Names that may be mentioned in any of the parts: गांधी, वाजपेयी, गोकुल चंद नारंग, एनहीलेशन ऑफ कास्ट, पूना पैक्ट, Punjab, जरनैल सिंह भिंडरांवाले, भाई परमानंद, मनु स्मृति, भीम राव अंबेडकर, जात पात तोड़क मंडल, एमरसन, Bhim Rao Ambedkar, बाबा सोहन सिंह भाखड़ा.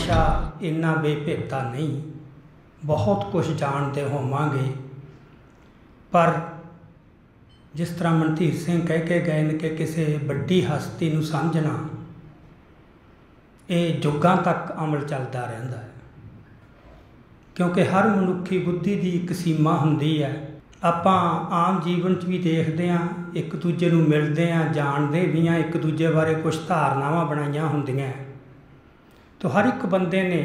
हमेशा इन्ना बेभेता नहीं, बहुत कुछ जानते होवांगे। पर जिस तरह मनधीर सिंह कह के गए ने कि किसी बड़ी हस्ती नूं समझना, ये युगां तक अमल चलता रहता है, क्योंकि हर मनुखी बुद्धि की एक सीमा होंदी है। आपां आम जीवन भी देखते हैं, एक दूजे नूं मिलते हैं, जानते भी हैं, एक दूजे बारे कुछ धारनावां बनाईयां होंदियां। तो हर एक बंदे ने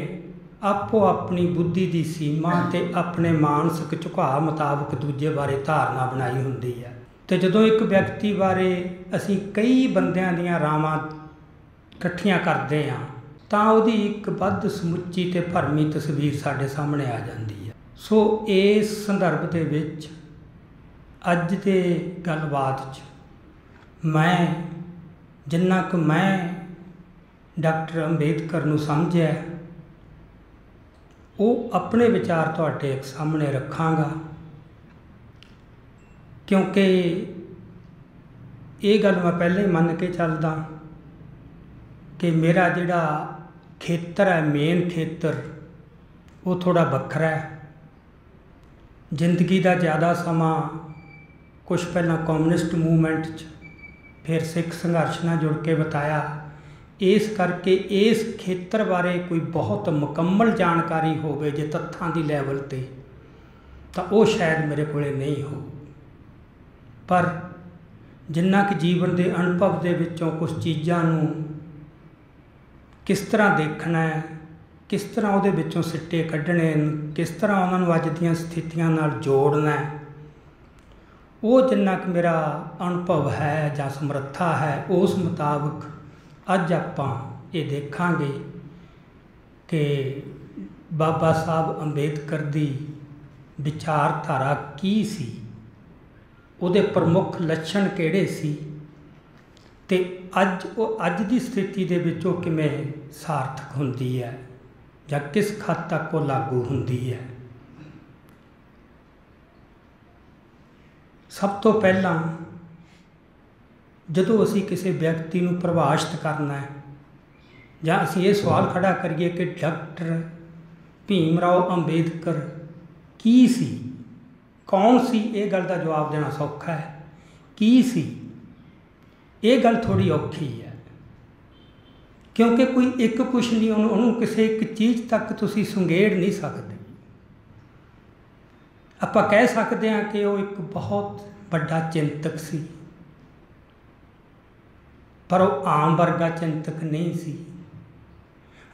आपो अपनी बुद्धि की सीमा ते अपने मानसिक झुकाव मुताबक दूजे बारे धारणा बनाई होंदी है। तो जदों एक व्यक्ति बारे असी कई बंदियां दीआं रावां इकट्ठियां करदे हां तां उहदी एक बद समुची ते भरमी तस्वीर साडे सामने आ जांदी है। सो इस संदर्भ दे विच अज दे गलबात च जिन्ना क मैं डॉक्टर अंबेडकर नूं समझिआ वो अपने विचार तुहाडे सामने रखांगा, क्योंकि ये गल मैं पहले ही मन के चलदा कि मेरा जिहड़ा खेतर है, मेन खेतर, वो थोड़ा बखरा है। जिंदगी का ज़्यादा समा कुछ पहला कॉम्यूनिस्ट मूवमेंट च, फिर सिख संघर्ष नाल जुड़ के बताया। इस करके इस खेत्र बारे कोई बहुत मुकम्मल जानकारी होवे जे तत्थां दी लैवल ते, तां वो शायद मेरे कोले नहीं हो। पर जिन्ना कि जीवन दे अनुभव दे विचों कुछ चीज़ां नूं किस तरह देखना है, किस तरह उहदे विचों सिट्टे कड्ढणे, किस तरह उहनां नूं अज दीआं स्थितियां नाल जोड़ना है, वो जिन्ना कि मेरा अनुभव है जां समर्था है, उस मुताबक अज आपां ये देखांगे कि बाबा साहब अंबेडकर दी विचारधारा की सी, उहदे प्रमुख लक्षण किहड़े सी, ते अज दी स्थिति दे विच ओह किवें सार्थक हुंदी है जां किस हद तक ओह लागू हुंदी है। सब तो पहलां जदों असी किसी व्यक्ति नूं परिभाषित करना है जां असी ये सवाल खड़ा करिए कि डॉक्टर भीम राव अंबेडकर की सी, कौन सी, ये गल दा जवाब देना सौखा है। की सी ये गल थोड़ी औखी है, क्योंकि कोई एक कुछ नहीं, उन्होंने किसी एक चीज़ तक तुसीं संगेड़ नहीं सकते। आपां कह सकते हैं कि वो एक बहुत बड़ा चिंतक सी, पर वह आम वर्गा चिंतक नहीं सी।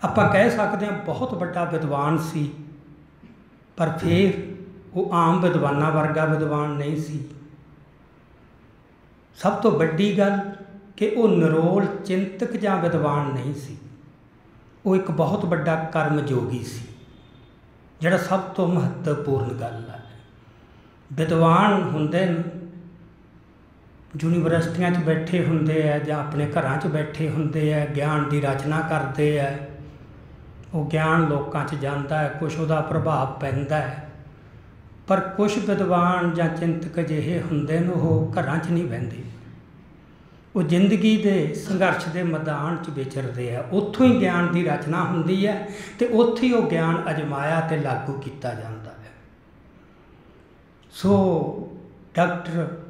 आपां कह सकते हैं बहुत बड़ा विद्वान सी, पर फिर वो आम विद्वाना वर्गा विद्वान नहीं सी। सब तो बड़ी गल कि वह निरोल चिंतक जां विद्वान नहीं सी, वो एक बहुत बड़ा कर्मयोगी सी, जिहड़ा सब तो महत्वपूर्ण गल है। विद्वान हुंदे ने यूनिवर्सिटियां बैठे होंदे है जां अपने घरां च बैठे होंदे है, ज्ञान की रचना करते है, वो ज्ञान लोकां च जांदा है, कुछ उसदा प्रभाव पैंदा है। पर कुछ विद्वान जां चिंतक अजिहे होंदे ने वो घरां च नहीं बहिंदे, वो जिंदगी के संघर्ष के मैदान च विचरदे है, उत्थों ही ज्ञान की रचना होंदी है ते उत्थे ही वो ज्ञान अजमाया ते लागू किया जांदा है। सो डॉक्टर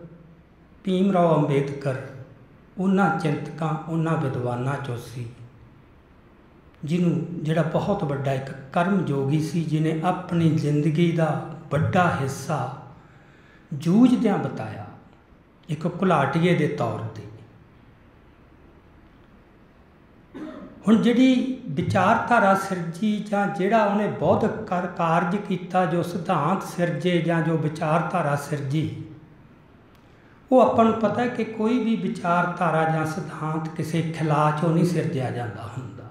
भीम राव अंबेडकर उन्हां चिंतकां उन्हां विद्वानां चों सी जिन्हों जिहड़ा बहुत बड़ा एक कर्मयोगी सी, जिन्हें अपनी जिंदगी का बड़ा हिस्सा जूझद्यां बिताया एक घुलाटिए के तौर पर। हुण जिहड़ी विचारधारा सिरजी जां जिहड़ा उन्हें बौद्धिक कार्य किया, जो सिद्धांत सिरजे जां जो विचारधारा सिरजी, वो अपन पता है कि कोई भी विचारधारा जां सिद्धांत किसी खिला चों नहीं सिरजिया जाता हुंदा,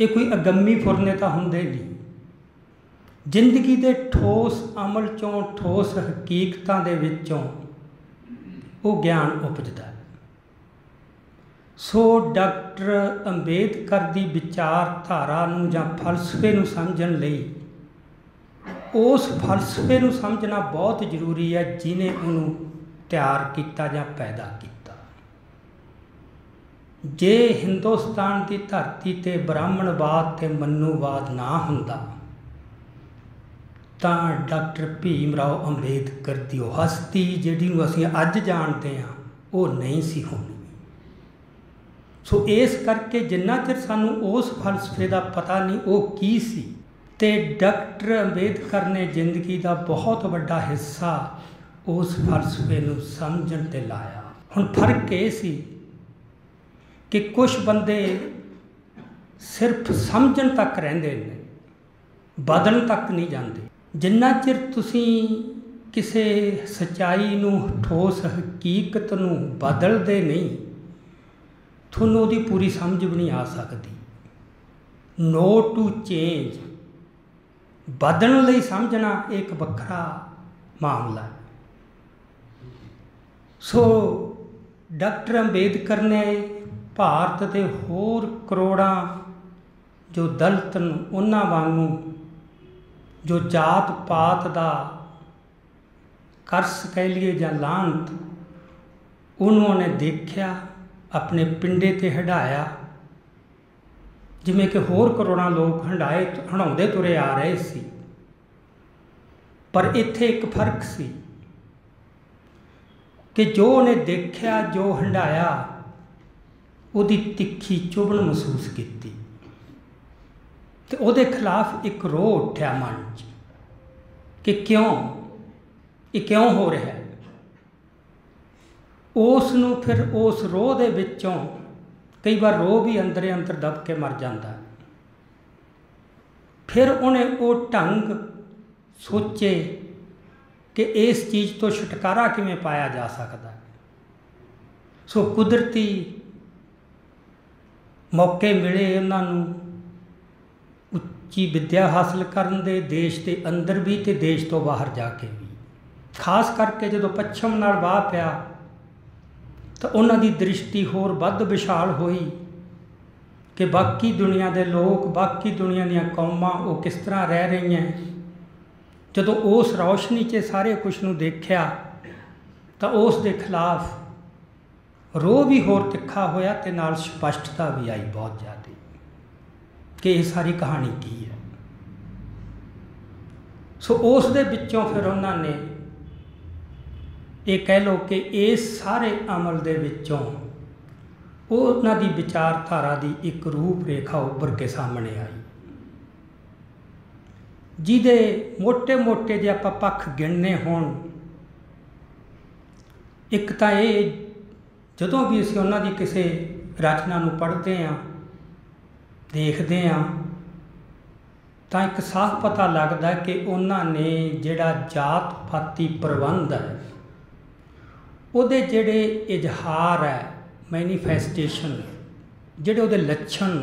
ये कोई अगम्मी फुरने तां हुंदे नहीं। जिंदगी के ठोस अमल चों, ठोस हकीकतां दे विचों वो ज्ञान उपजदा है। सो डॉक्टर अंबेडकर दी विचारधारा नूं जां फलसफे नूं समझण लई उस फलसफे नूं समझना बहुत जरूरी है जिन्हें उन्होंने तैयार किया जां पैदा किया। जे हिंदुस्तान की धरती ते ब्राह्मणवाद ते मन्नूवाद ना हुंदा तां डॉक्टर भीम राव अंबेडकर दी ओह हस्ती जिहड़ी असीं अज जाणदे हां वह नहीं सी होणी। सो इस करके जिन्ना चिर सानूं उस फलसफे का पता नहीं वह की सी ते डॉक्टर अंबेडकर ने जिंदगी का बहुत वड्डा हिस्सा उस फलसफे नूं समझण ते लाया। हुण फर्क यह सी कि कुछ बंदे सिर्फ समझण तक रहिंदे ने, बदलण तक नहीं जांदे। जिन्ना चिर तुसीं किसी सच्चाई नूं ठोस हकीकत नूं बदलदे नहीं तुहानूं उहदी पूरी समझ भी नहीं आ सकती। नो टू चेंज, बदलण लई समझना एक वखरा मामला है। सो डॉक्टर अंबेडकर ने भारत के होर करोड़ा जो दलित उन्हां वांगू जो जात पात का करस कह लीए जां लांत उन्होंने देखा अपने पिंडे ते हंडाया, जिमें कि होर करोड़ा लोग हंडाए हंडाउंदे तुरे आ रहे सी। पर इत्थे एक फर्क सी कि जो उन्हें देखा जो हंडाया उहदी तिखी चुभन महसूस की ते उहदे खिलाफ एक रोह उठ्या मन च कि क्यों हो रहा है। उस नूं फिर उस रोह दे विच्चों कई बार रोह भी अंदरे अंदर दब के मर जाता। फिर उन्हें वो ढंग सोचे कि इस चीज़ तो छुटकारा किवें पाया जा सकता है। सो कुदरती मौके मिले उन्होंने उच्ची विद्या हासिल करन दे, देश के अंदर भी तो देश तो बाहर जाके भी। खास करके जो पश्चिम नाल वाह पिया तो उन्हां दी दृष्टि होर वध विशाल होई कि बाकी दुनिया के लोग बाकी दुनिया दीयां कौमां वो किस तरह रह रही हैं। जदों उस रोशनी च सारे कुछ नूं देखिया तो उस दे खिलाफ रोह भी होर तिखा होया ते नाल स्पष्टता भी आई बहुत ज़्यादा कि यह सारी कहानी की है। सो उस दे विच्चों फिर उन्होंने ये कह लो कि इस सारे अमल दे विच्चों उन्हां दी विचारधारा की एक रूपरेखा उभर के सामने आई, जिहदे मोटे मोटे जे आपां पक्ष गिणने होण। एक तां ये जदों भी असीं उन्हां दी किसी रचना नूं पढ़ते हाँ देखते हाँ तो एक साफ पता लगता है कि उन्होंने जिहड़ा जात पाती प्रबंध है उहदे जिहड़े इजहार है मैनीफेस्टेशन जिहड़े उहदे लक्षण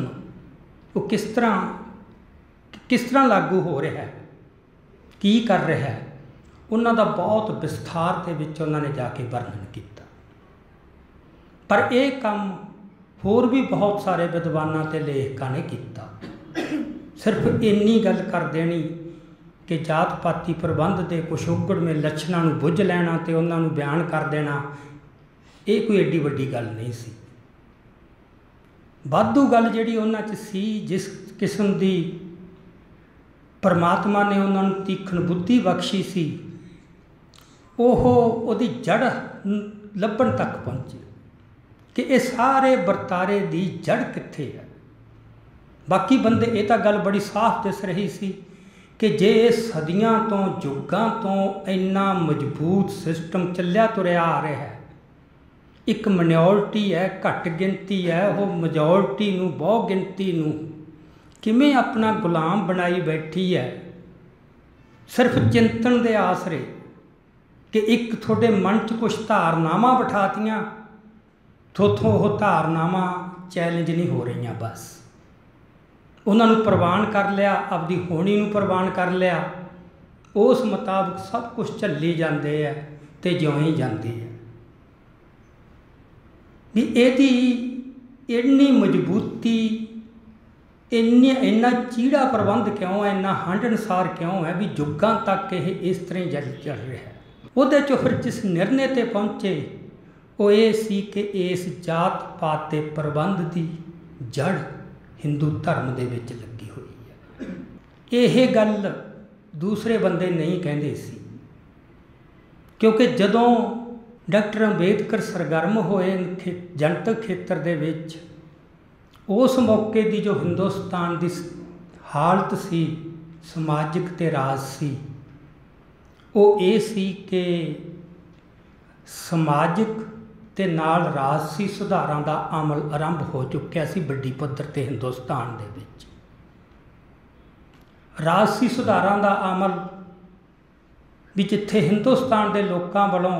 वो किस तरह लागू हो रहा है की कर रहा है उन्हां दा बहुत विस्तार दे विच उन्होंने जाके वर्णन किया। पर यह काम होर भी बहुत सारे विद्वानों ते लेखकां ने किया। सिर्फ इन्नी गल कर देनी कि जात पाती प्रबंध के कुछ उगड़में लक्षणों को बुझ लेना तो उन्होंने बयान कर देना ये कोई एडी वड्डी गल नहीं सी। वाधू गल जिहड़ी उन्हां च सी जिस किस्म की परमात्मा ने उन्होंने तीखण बुद्धि बख्शी सी ओह उहदी जड़ लभण तक पहुँचे कि ये सारे बरतारे की जड़ कित्थे है। बाकी बंदे ये तो गल बड़ी साफ दिस रही सी कि जे सदियां तो युगां तो इन्ना मजबूत सिस्टम चलिया तुरिया आ रहा है, एक माइनॉरिटी है घट गिनती है वह मेजोरिटी नूं बहु गिनती नूं किवें अपना गुलाम बनाई बैठी है सिर्फ चिंतन दे आसरे कि एक थोड़े मन च कुछ धारनावां बिठातियां थोथों वह धारनावां चैलेंज नहीं हो रही। बस उन्होंने प्रवान कर लिया, अपनी होनी प्रवान कर लिया, उस मुताबिक सब कुछ झली जाते है तो ज्यों ही जाती है। भी यदी इन्नी मजबूती इन्ना चीड़ा प्रबंध क्यों है, इन्ना हंडनसार क्यों है भी युगां तक यह इस तरह चल रहा है। वो फिर जिस निर्णय पर पहुँचे ओएसी के इस जात पात के प्रबंध की जड़ हिंदू धर्म के विच लगी हुई है। यह गल दूसरे बंदे नहीं कहते सी, क्योंकि जदों डॉक्टर अंबेडकर सरगर्म होए जनतक खेत्र दे विच, उस मौके की जो हिंदुस्तान की हालत सी समाजिक ते राज सी, वो ये सी कि समाजिक ते नाल राजसी सुधारां दा अमल आरंभ हो चुक्या सी वड्डी पद्धर ते हिंदुस्तान दे विच। राजसी सुधारां दा अमल भी जिथे हिंदुस्तान के लोगों वालों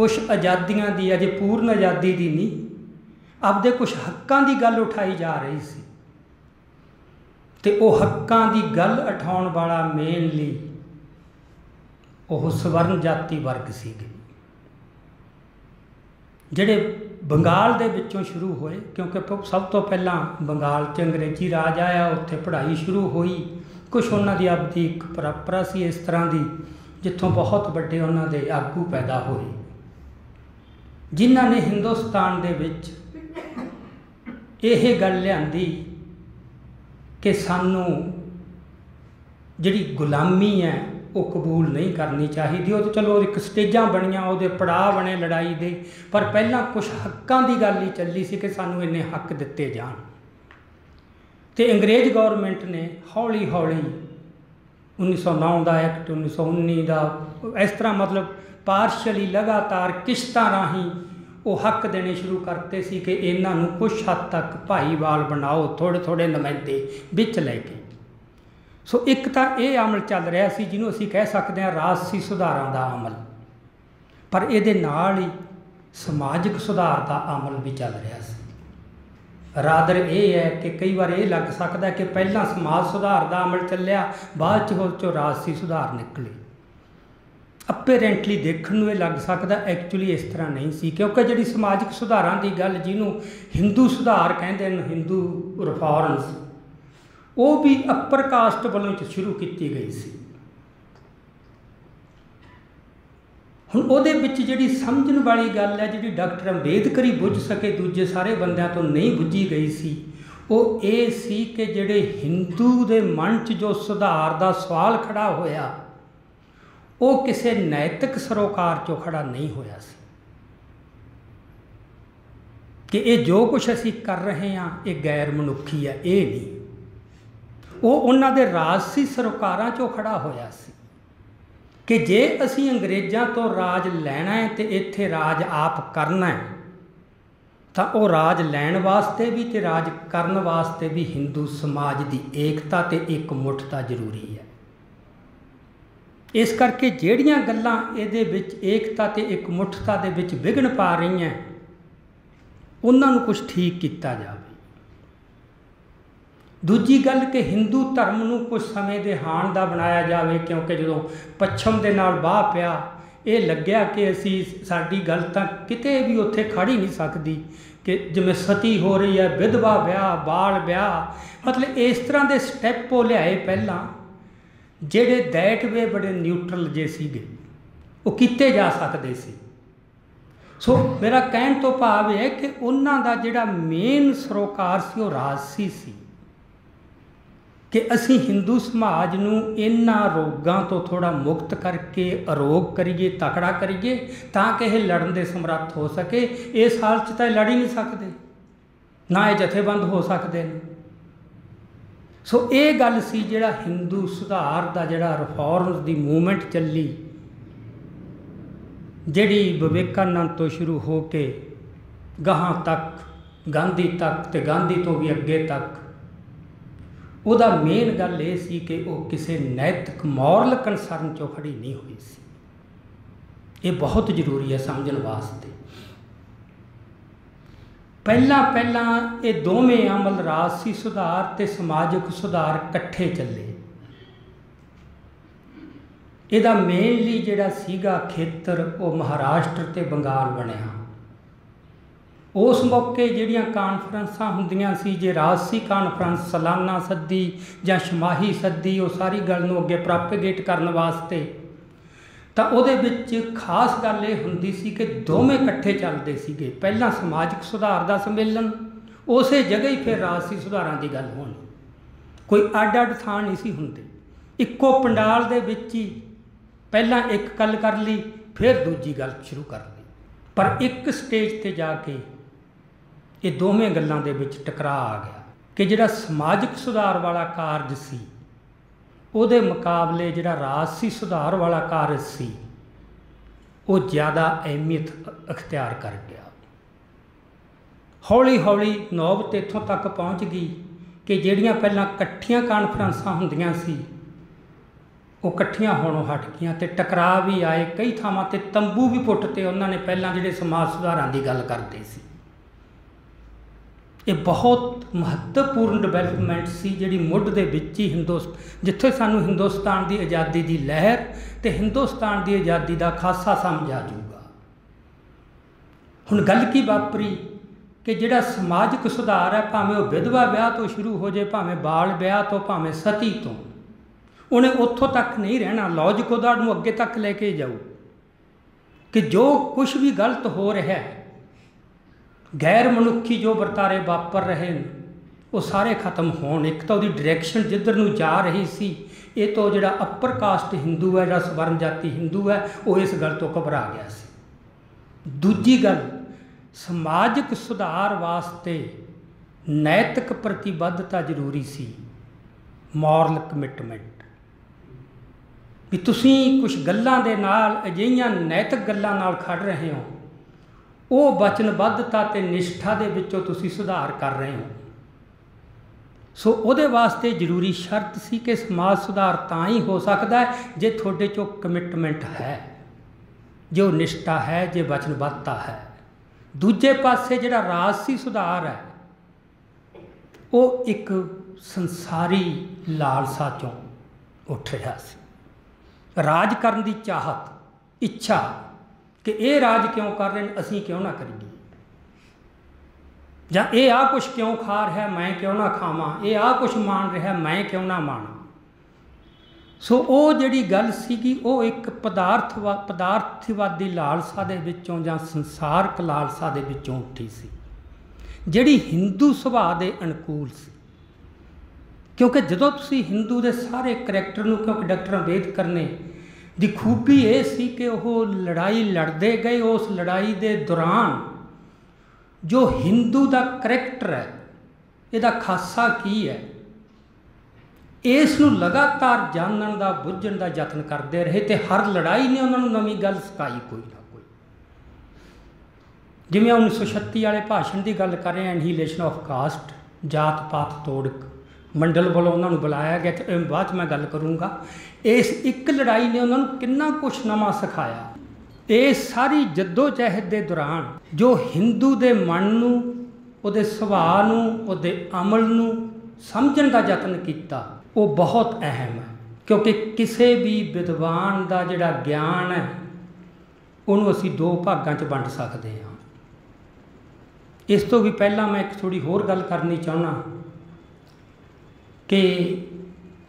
कुछ आज़ादियां दी, अजे पूर्ण आज़ादी की नहीं, आपदे कुछ हक्कां की गल उठाई जा रही सी, ते वह हक्कां की गल उठाने वाला मेनली वह सवर्ण जाति वर्ग सी, जिहड़े बंगाल दे विच्चों शुरू होए, क्योंकि सब तो पहला बंगाल च अंग्रेजी राज आया, उत्थे पढ़ाई शुरू हुई, कुछ उन्हां दी आपदी एक परंपरा सी इस तरह की जिथों बहुत वड्डे उन्हां दे आगू पैदा होए, जिन्हां ने हिंदुस्तान दे विच यह गल लिआंदी कि सानू जिहड़ी गुलामी है वो कबूल नहीं करनी चाहिए। वो तो चलो एक स्टेजा बनिया, वो पड़ाव बने लड़ाई दे, पर पहला कुछ हक्कां दी गल ही चली सी कि सानू इन्ने हक दिते जाण। ते अंग्रेज गौरमेंट ने हौली हौली 1909 का एक्ट, 1919 का, इस तरह मतलब पार्शली लगातार किश्तां राही वो हक देने शुरू करते सी कि इन्हां नूं कुछ हद तक भाईवाल बनाओ, थोड़े थोड़े नुमाइंदे विच लैके। सो एक तो यह अमल चल रहा सी जिन्हों असीं कह सकते हैं राजसी सुधारां दा अमल, पर इहदे नाल ही समाजिक सुधार का अमल भी चल रहा सी। रादर यह है कि कई बार यह लग सकता है कि पहला समाज सुधार का अमल चलिया, बाद राजसी सुधार निकले। अपेरेंटली देखने में लग सकता एक्चुअली इस तरह नहीं सी, क्योंकि जिहड़ी समाजिक सुधारां दी गल जिन्हों हिंदू सुधार कहते हैं, हिंदू रिफॉर्म्स, वो भी अपर कास्ट वालों शुरू की गई सी। हुण उहदे विच जिहड़ी समझण वाली गल है, जिहड़ी डॉक्टर अंबेडकर ही बुझ सके, दूजे सारे बंदियां तो नहीं बुझी गई सी, वो ये सी कि जिहड़े हिंदू दे मन च जो सुधार का सवाल खड़ा होया, वो किसी नैतिक सरोकार चो खड़ा नहीं होया सी कि ये जो कुछ असी कर रहे हैं ये गैर मनुखी है, ये नहीं। वो उन्हां दे राजसी सरोकारां चो खड़ा होया सी कि जे असी अंग्रेज़ां तो राज लैना है तो इत्थे राज आप करना है, तो वो राज लैण वास्ते भी तो राज करन वास्ते भी हिंदू समाज की एकता तो एकमुठता जरूरी है। इस करके जिहड़ियां गल्लां इहदे विच एकता ते एकमुठता दे विच विघन पा रही हैं उन्हां नूं कुछ ठीक किया जाए। दूजी गल कि हिंदू धर्म नूं कुछ समय दे हाण दा बनाया जाए, क्योंकि जदों पच्छम दे नाल वाह पिया ये लग्या कि असी साडी गल तां किते भी उत्थे खड़ी नहीं सकदी, कि जिवें सती हो रही है, विधवा विआह, बाल विआह, मतलब इस तरह दे स्टैप ओ लिआए पहलां जेडे दैट वे बड़े न्यूट्रल जे सीगे वो किते जा सकते सी। सो मेरा कहण तो भाव है कि उन्हां दा जिहड़ा मेन सरोकार सी वो राजसी सी कि असी हिंदू समाज नूं इन्हां रोगां तो थोड़ा मुक्त करके अरोग करिए, तकड़ा करिए, तां कि यह लड़न दे समर्थ हो सके। इस हाल च तां लड़ ही नहीं सकदे, ना यह जथेबंद हो सकदे ने। सो ये गल सी जिहड़ा हिंदू सुधार का जिहड़ा रिफॉर्म्स की मूवमेंट चली, जिहड़ी विवेकानंद तो शुरू हो के गाहां तक, गांधी तक ते गांधी तो भी अगे तक, उहदा मेन गल ये सी कि वो किसी नैतिक मॉरल कंसर्न चो खड़ी नहीं हुई सी। ये बहुत जरूरी है समझण वास्ते। पहला पहला ये दोवें अमल राजसी सुधार ते समाजिक सुधार कट्ठे चले। इहदा मेनली जिहड़ा सीगा खेतर वो महाराष्ट्र ते बंगाल बनिया। उस मौके जिहड़ियां कानफ्रेंसां हुंदियां सी, जे राजसी कानफ्रेंस सालाना सद्दी जां छमाही सद्दी, वो सारी गल नूं अगे प्रोपेगेट करन वास्ते तो वो खास गल ये होंदी सी कि दोवें कट्ठे चलते सीगे। पहला समाजिक सुधार का सम्मेलन उस जगह ही, फिर राजसी सुधारां की गल होनी, कोई अड अड थान नहीं सी हुंदे। इक्को पंडाल दे विच ही पहला एक गल कर ली, फिर दूजी गल शुरू कर ली, पर एक स्टेज पर जाके ये दोवें गल्लां दे विच टकरा आ गया कि जिहड़ा समाजिक सुधार वाला कार्य सी उहदे मुकाबले जिहड़ा राजसी सुधार वाला कार्य सी वो ज़्यादा अहमियत अख्तियार कर गया। हौली हौली नौबत इत्थों तक पहुँच गई कि जिहड़ियां पहलां कट्ठियां कानफ्रेंसां हुंदियां सी वो कट्ठियां होणों हट गईयां ते टकरा भी आए। कई थावां ते तंबू भी पुट्टते। उन्हां ने पहलां जिहड़े समाज सुधारां दी गल करदे सी। ये बहुत महत्वपूर्ण डिवेलपमेंट सी जिहड़ी मुढ़ दे विच ही जिथे सानूं हिंदुस्तान की आज़ादी की लहर तो हिंदुस्तान की आज़ादी का खासा समझ आ जाऊगा। हुण गल की वापरी कि जिहड़ा समाजिक सुधार है भावें वह विधवा ब्याह तो शुरू हो जाए, भावें बाल ब्याह तो, भावें सती तो, उन्हें उत्थों तक नहीं रहना। लॉजिक उहदा नूं अगे तक लेके जाओ कि जो कुछ भी गलत हो रहा है, गैर मनुखी जो वर्तारे वापर रहे हैं वो सारे खत्म होण। एक तो उसकी डायरैक्शन जिधर नूं जा रही सी, ये तो जिहड़ा अपर कास्ट हिंदू है, जिहड़ा सवर्ण जाति हिंदू है, वो इस गल तो घबरा गया सी। दूजी गल, समाजिक सुधार वास्ते नैतिक प्रतिबद्धता जरूरी सी, मॉरल कमिटमेंट। भी तुसी कुछ गल्लां दे नाल, अजिहियां नैतिक गल्लां नाल खड़ रहे हो, वो वचनबद्धता ते निष्ठा दे विचों तुसी सुधार कर रहे हो। सो उहदे वास्ते जरूरी शर्त सी कि समाज सुधार तां ही हो सकदा है जे तुहाडे चों कमिटमेंट है, जो निष्ठा है, जे वचनबद्धता है। दूजे पासे जिहड़ा राजसी सुधार है वो एक संसारी लालसा चों उठ रहा सी। राज करन दी चाहत, इच्छा कि ये राज क्यों कर रहे हैं, असीं क्यों ना करिए, जां ये आ कुछ क्यों खा रहा है, मैं क्यों ना खावां, ये आ कुछ मान रहा है, मैं क्यों ना माना। सो वो जिहड़ी गल सीगी वो एक पदार्थवादी लालसा दे विचों जां संसारक लालसा दे विचों उठी सी, जिहड़ी हिंदू सुभाव दे अनुकूल सी। क्योंकि जदों तुसीं हिंदू दे सारे करैक्टर नूं, क्योंकि डॉक्टर अंबेदकर ने दी खूबी ये सी कि वो लड़ाई लड़दे गए, उस लड़ाई दे दौरान जो हिंदू दा करैक्टर है, इहदा खासा की है, इस नूं लगातार जानन दा, बुझण दा यत्न करते रहे ते हर लड़ाई ने उन्होंने नवी गल सिखाई कोई ना कोई। जिवें 1936 वाले भाषण की गल कर रहे हैं, एनहीलेशन ऑफ कास्ट, जात पात तोड़ मंडल वालों उन्होंने बुलाया गया तो बाद मैं गल करूँगा। इस एक लड़ाई ने उन्होंने कितना कुछ नवा सिखाया। इस सारी जद्दोजहद के दौरान जो हिंदू के मन नूं, उहदे सुभाअ नूं, उहदे अमल नूं समझण का यत्न किया, वो बहुत अहम है। क्योंकि किसी भी विद्वान का जिहड़ा ज्ञान है उन्होंने असीं दो भागों च वंड सकते हाँ। इस तो भी पहला मैं एक थोड़ी होर गल करनी चाहना कि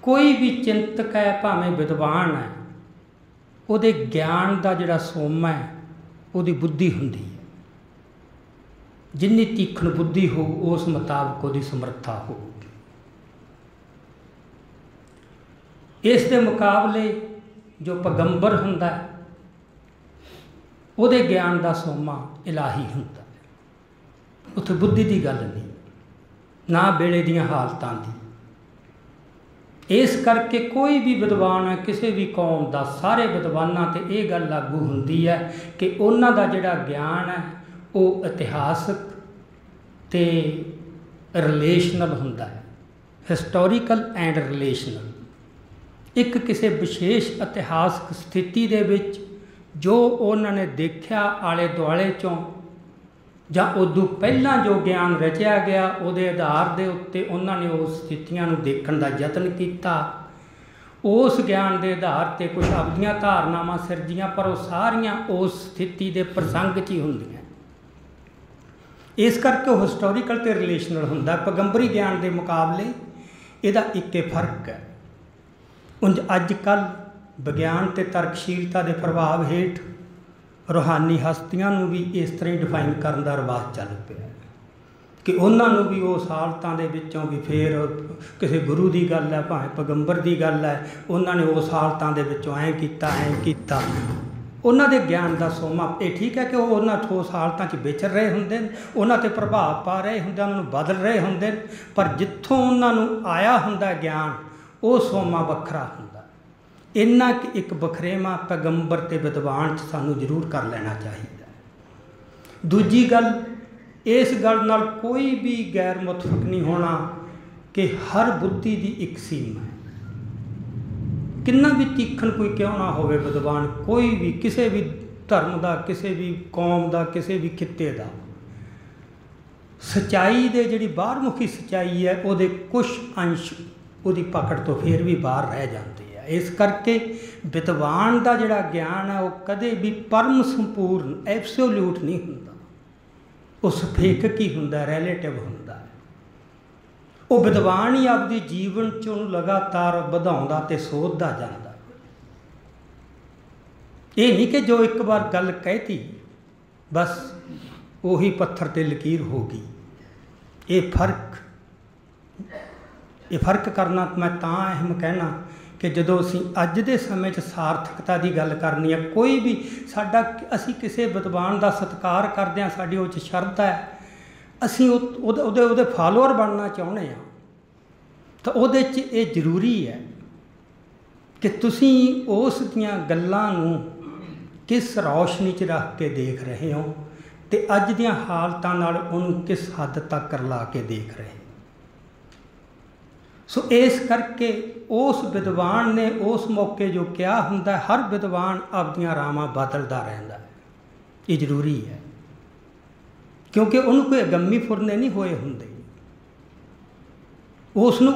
कोई भी चिंतक है, भावें विद्वान है, उहदे ज्ञान का जिहड़ा सोमा है उहदी बुद्धि हुंदी है। जिन्नी तीखण बुद्धि हो उस मुताबक उहदी समर्था हो। इस दे मुकाबले जो पैगंबर हुंदा है उहदे ज्ञान का सोमा इलाही हुंदा है। उत्थे बुद्धि की गल नहीं, ना वेले दीआं हालतां दी। इस करके कोई भी विद्वान है, किसी भी कौम का, सारे विद्वानां ते ये गल लागू हुंदी है कि उन्हां दा जिहड़ा ज्ञान है वो इतिहासक ते रिलेशनल हुंदा है, हिस्टोरीकल एंड रिलेशनल। एक किसी विशेष इतिहासक स्थिति दे विच जो उन्होंने देखा आले दुआले चों, जां उदों पहला जो ज्ञान रचिया गया उहदे आधार दे उत्ते उन्होंने उस स्थितियां नूं देखण दा यत्न किया। उस ज्ञान दे आधार ते कुछ अपणीआं धारनावां सिरजियां, पर वह सारियां उस स्थिति दे प्रसंग च ही हुंदियां। इस करके हिस्टोरीकल ते रिलेशनल हुंदा। पैगंबरी ज्ञान दे मुकाबले इहदा एक फर्क है। उंज अजकल ਵਿਗਿਆਨ ਤੇ ਤਰਕਸ਼ੀਲਤਾ ਦੇ ਪ੍ਰਭਾਵ ਹੇਠ रूहानी हस्तियां भी इस तरह डिफाइन करने का रिवाज चल पाया कि उन्होंने भी वो सालतां दे विच्चों भी फिर किसी गुरु की गल है भावें पैगंबर की गल है उन्होंने वो सालतां दे विच्चों ऐं कीता उन्होंने ज्ञान का सोमा ये ठीक है कि वो उन्होंने सालतां च विचर रहे होंगे उन्होंने प्रभाव पा रहे होंगे उन्होंने बदल रहे होंगे पर जिथों उन्होंने आया होंदा ज्ञान वो सोमा वखरा होंदा। इन्ना एक बखरेवा पैगंबर ते विद्वान सानू जरूर कर लेना चाहिए। दूजी गल इस गल नाल कोई भी गैर मुतफक नहीं होना कि हर बुद्धि की एक सीमा है, कितना भी तीखण कोई क्यों ना होवे विद्वान कोई भी किसी भी धर्म का किसी भी कौम का किसी भी खिते का सच्चाई दे जिहड़ी बाहरमुखी सच्चाई है वो कुछ अंश उसकी पकड़ तो फिर भी बाहर रह जाते। इस करके विद्वान का जिहड़ा ज्ञान है वो कदे भी परम संपूर्ण एब्सोल्यूट नहीं हुंदा, वो सफेक की हुंदा रिलेटिव हुंदा है। वो विद्वान ही आपके जीवन चों लगातार वधाउंदा ते सोधदा जांदा। ये नहीं कि जो एक बार गल कहती बस उही पत्थर ते लकीर होगी। ये फर्क करना मैं तां अहम कहना कि जो असी अज के समय सार्थकता की गल करनी है कोई भी साडा असी किसी विद्वान का सत्कार करते हैं साडी उच्च शरत है असी उहदे फॉलोअर बनना चाहुंदे हां तो उहदे च ये जरूरी है कि तुसीं उस दीआं गल्लां नूं किस रोशनी च रख के देख रहे हो ते अज दीआं हालतां नाल उहनूं किस हद तक करला के देख रहे हो। सो इस करके उस विद्वान ने उस मौके जो क्या हुंदा हर विद्वान आपदियां रावां बदलदा रहिंदा ये जरूरी है क्योंकि उन्होंने कोई अगम्मी फुरने नहीं होए हुंदे उसनूं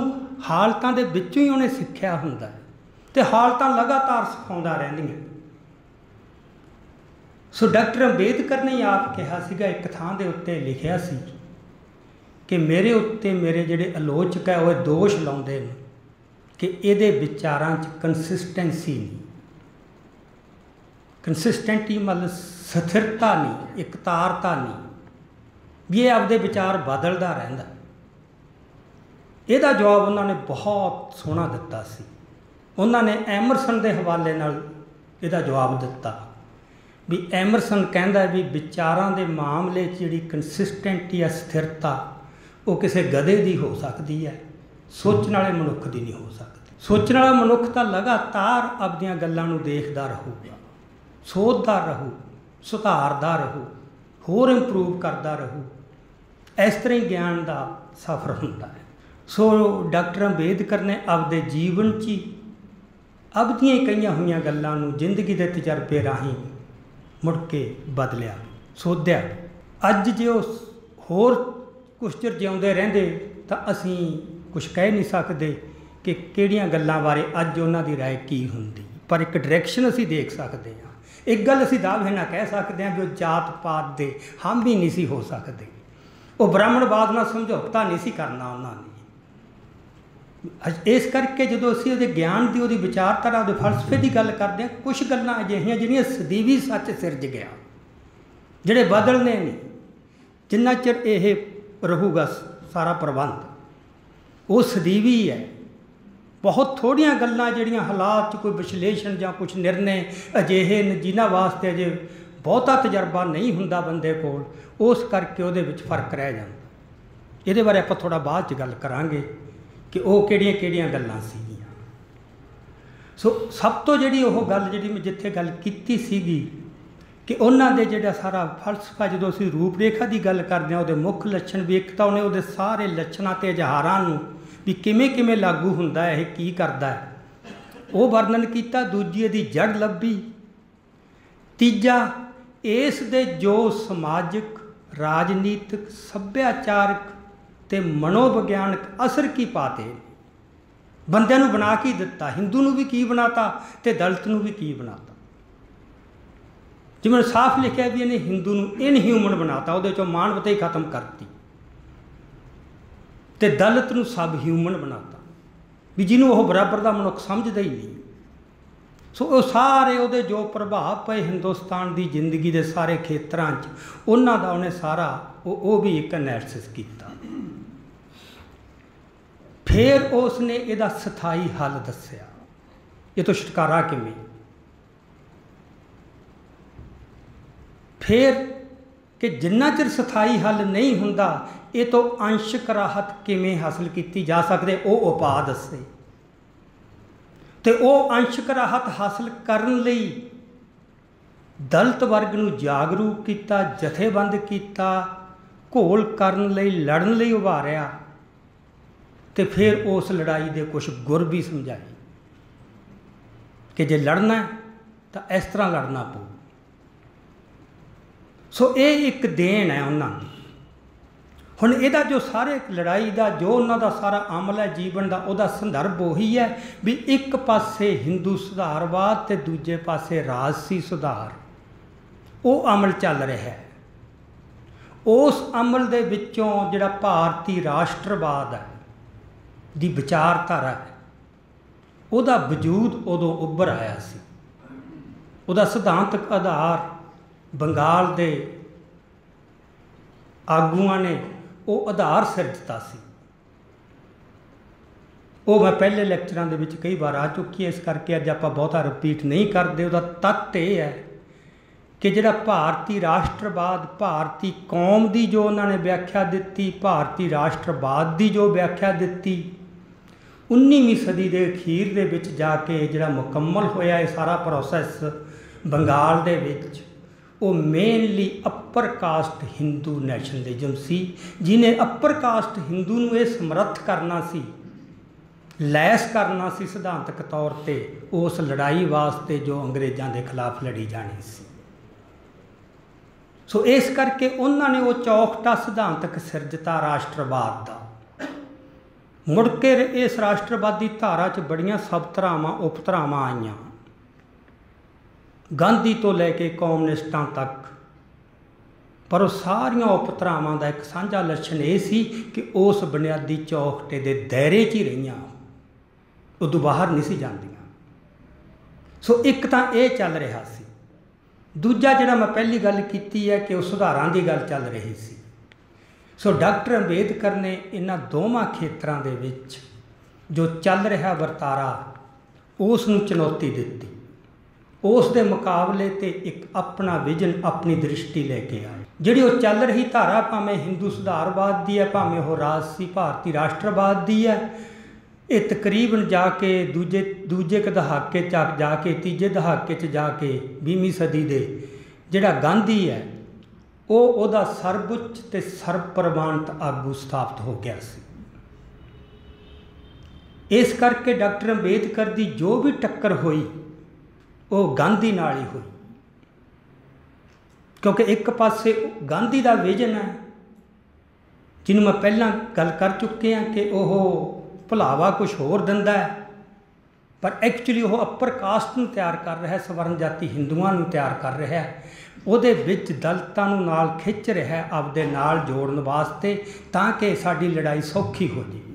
हालतां दे विचों ही उन्हें सिक्ख्या हुंदा है ते हालतां लगातार सिखाउंदा रहिंदियां। सो डॉक्टर अंबेदकर ने आप कहा सीगा एक थां दे उत्ते लिखिया सी कि मेरे उत्ते मेरे जिहड़े आलोचक है वह दोष लाउंदे ने कि इहदे विचारां च कंसिस्टेंसी नहीं, कंसिस्टेंटी मतलब स्थिरता नहीं, एकतारता नहीं, ये आपदे विचार बदलदा रहिंदा। इहदा जवाब उन्होंने बहुत सोहना दिता सी। उन्होंने एमरसन के हवाले नाल इहदा जवाब दिता भी एमरसन कहंदा भी विचारां दे मामले च जिहड़ी कंसिस्टेंटी या स्थिरता वो किसी गधे की हो सकती है, सोचने वाले मनुख की नहीं हो सकती। सोचने वाला मनुख तो लगातार अपनी गलों को देखता रहूगा, सोधता रहू, सुधारता रहू, होर इंप्रूव करता रहू, इस तरह ज्ञान का सफर होता है। सो डॉक्टर अंबेदकर ने आपदे जीवन ची अपनी कई हुई गलों को जिंदगी के तजर्बे राही मुड़ के बदलिया सोध्या। अज जो होर कुछ चिर जिउंदे रहिंदे तां असीं कुछ कह नहीं सकते कि किहड़ियां गल्लां बारे अज उन्हां दी राय की हुंदी पर एक डायरैक्शन असीं देख सकते हैं। एक गल असीं दावे नाल कह सकते हैं भी वो जात पात दे हम भी नहीं सी हो सकते, वो ब्राह्मणवाद नाल समझौता नहीं सी करना उन्होंने। इस करके जदों असीं उहदे ज्ञान दी उहदी विचारधारा उहदे फलसफे की गल करते हैं कुछ गल्लां अजिहियां जिहड़ियां सदीवी सच सिरज गया जिहड़े बदलने नहीं जिन्ना चिर ये रहूगा सारा प्रबंध वो सदीवी है। बहुत थोड़िया गल्लां जिहड़ियां हालात कोई विश्लेषण या कुछ निर्णय अजिहे ने जिन्हां वास्ते अजे बहुता तजर्बा नहीं हुंदा बंदे कोल उस करके उहदे विच फर्क रह जांदा। इहदे बारे आपां थोड़ा बाद च गल करांगे कि वह किहड़ियां गल्लां सीगियां। सो सब तो जिहड़ी ओह गल जिहड़ी मैं जिथे गल कीती सीगी कि उन्होंने जोड़ा सारा फलसफा जो असी रूपरेखा की गल करते हैं वो मुख्य लक्षण भी एक तो उन्हें सारे लक्षणों के इजहारां भी किमें किमें लागू होंदा है की करता है वो वर्णन किया। दूजी दी जड़ लभी। तीजा इस दे जो समाजिक राजनीतिक सभ्याचारक ते मनोविग्यानक असर की पाते बंदे नूं बना की दिता, हिंदू नूं भी की बनाता ते दलित नूं भी की बनाता। जिमें साफ लिखा भी इन्हें हिंदू इनह्यूमन बनाता वो मानवता ही खत्म करती तो दलित सब ह्यूमन बनाता भी जिन्होंने वह बराबर का मनुख समझदा ही नहीं। सो वो सारे वो जो प्रभाव पे हिंदुस्तान की जिंदगी के सारे खेतर उन्होंने उन्हें सारा वो भी एक एनालिसिस किया। फिर उसने इसका स्थाई हल दस्या, ये तो छुटकारा किवें। फिर कि जिन्ना चिर स्थाई हल नहीं हुंदा ये तो अंशक राहत किवें हासिल की जा सकती, वो उपा दसे। तो वह अंशक राहत हासिल करन लई दलित वर्ग नूं जागरूक किया, जथेबंद किया, घोल करन लई लड़न लई उभारिया। तो फिर उस लड़ाई के कुछ गुर भी समझाए कि जे लड़ना है तो इस तरह लड़ना पो। सो ये एक देन है उन्होंने। हुण इहदा जो सारे लड़ाई का जो उन्होंने सारा अमल है जीवन का, वह संदर्भ उही है भी एक पासे हिंदू सुधारवाद तो दूजे पासे राजसी सुधार, वो अमल चल रहा है। उस अमल दे विच्चों जिहड़ा भारतीय राष्ट्रवाद है दी विचारधारा है उहदा वजूद उदों उभर आया सी। उहदा सिद्धांतक आधार बंगाल दे आगुआं ने वो आधार सिरजता सी। वो मैं पहले लैक्चरां दे विच कई बार आ चुकी है, इस करके अज आपां बहुता रिपीट नहीं करते। उहदा तत्त ये है कि जिहड़ा भारतीय राष्ट्रवाद, भारतीय कौम की जो उन्होंने व्याख्या दी, भारतीय राष्ट्रवाद की जो व्याख्या दी 19वीं सदी के अखीर दे विच जाके जिहड़ा मुकम्मल होया है सारा प्रोसैस बंगाल दे विच, वो mainly upper caste Hindu nationalism सी, जिन्हें अपर कास्ट हिंदू नूं ये समर्थ करना सी, लैस करना सी सिद्धांतक तौर ते उस लड़ाई वास्ते जो अंग्रेज़ों के खिलाफ लड़ी जानी सी। सो इस करके उन्होंने वो चौखटा सिद्धांतक सिरजता राष्ट्रवाद का। मुड़ के इस राष्ट्रवाद की धारा च बड़िया सब धरावां उपधारावां आईयां, गांधी तो लैके कॉम्यूनिस्टां तक। पर वो सारिया उपधारावां का एक सांझा लक्षण ये सी कि उस बुनियादी चौखटे के दायरे च ही रहियां, उदों बाहर नहीं सी जांदियां। सो एक तां यह चल रहा सी। दूजा जिहड़ा मैं पहली गल की है कि वह सुधारां की गल चल रही सी। सो डॉक्टर अंबेदकर ने इन्हां दोवां खेतरां दे विच जो चल रहा वर्तारा उस नूं चुनौती दित्ती, उस दे मुकाबले ते एक अपना विजन, अपनी दृष्टि लेके आए। जिहड़ी वह चल रही धारा भावें हिंदू सुधारवाद की है, भावें वह राजसी भारतीय राष्ट्रवाद की है, ये तकरीबन जाके दूजे क दहाके जाके तीजे दहाके जाके 20वीं सदी दे जिहड़ा गांधी है वो उहदा सर्वोच्च ते सर्वप्रवानत आगू स्थापित हो गया सी। इस करके डॉक्टर अंबेदकर की जो भी टक्कर हुई वो गांधी नाल ही हुई, क्योंकि एक पासे गांधी का विजन है जिन्होंने मैं पहला गल कर चुके हैं कि वह भुलावा कुछ होर दिंदा है, पर एक्चुअली वह अपर कास्ट नूं तैयार कर रहा है, सवर्ण जाति हिंदुआं नूं तैयार कर रहा है, उहदे विच दलितां नूं नाल खिच रहा है आपदे नाल जोड़न वास्ते, ताकि साडी लड़ाई सौखी हो जाए।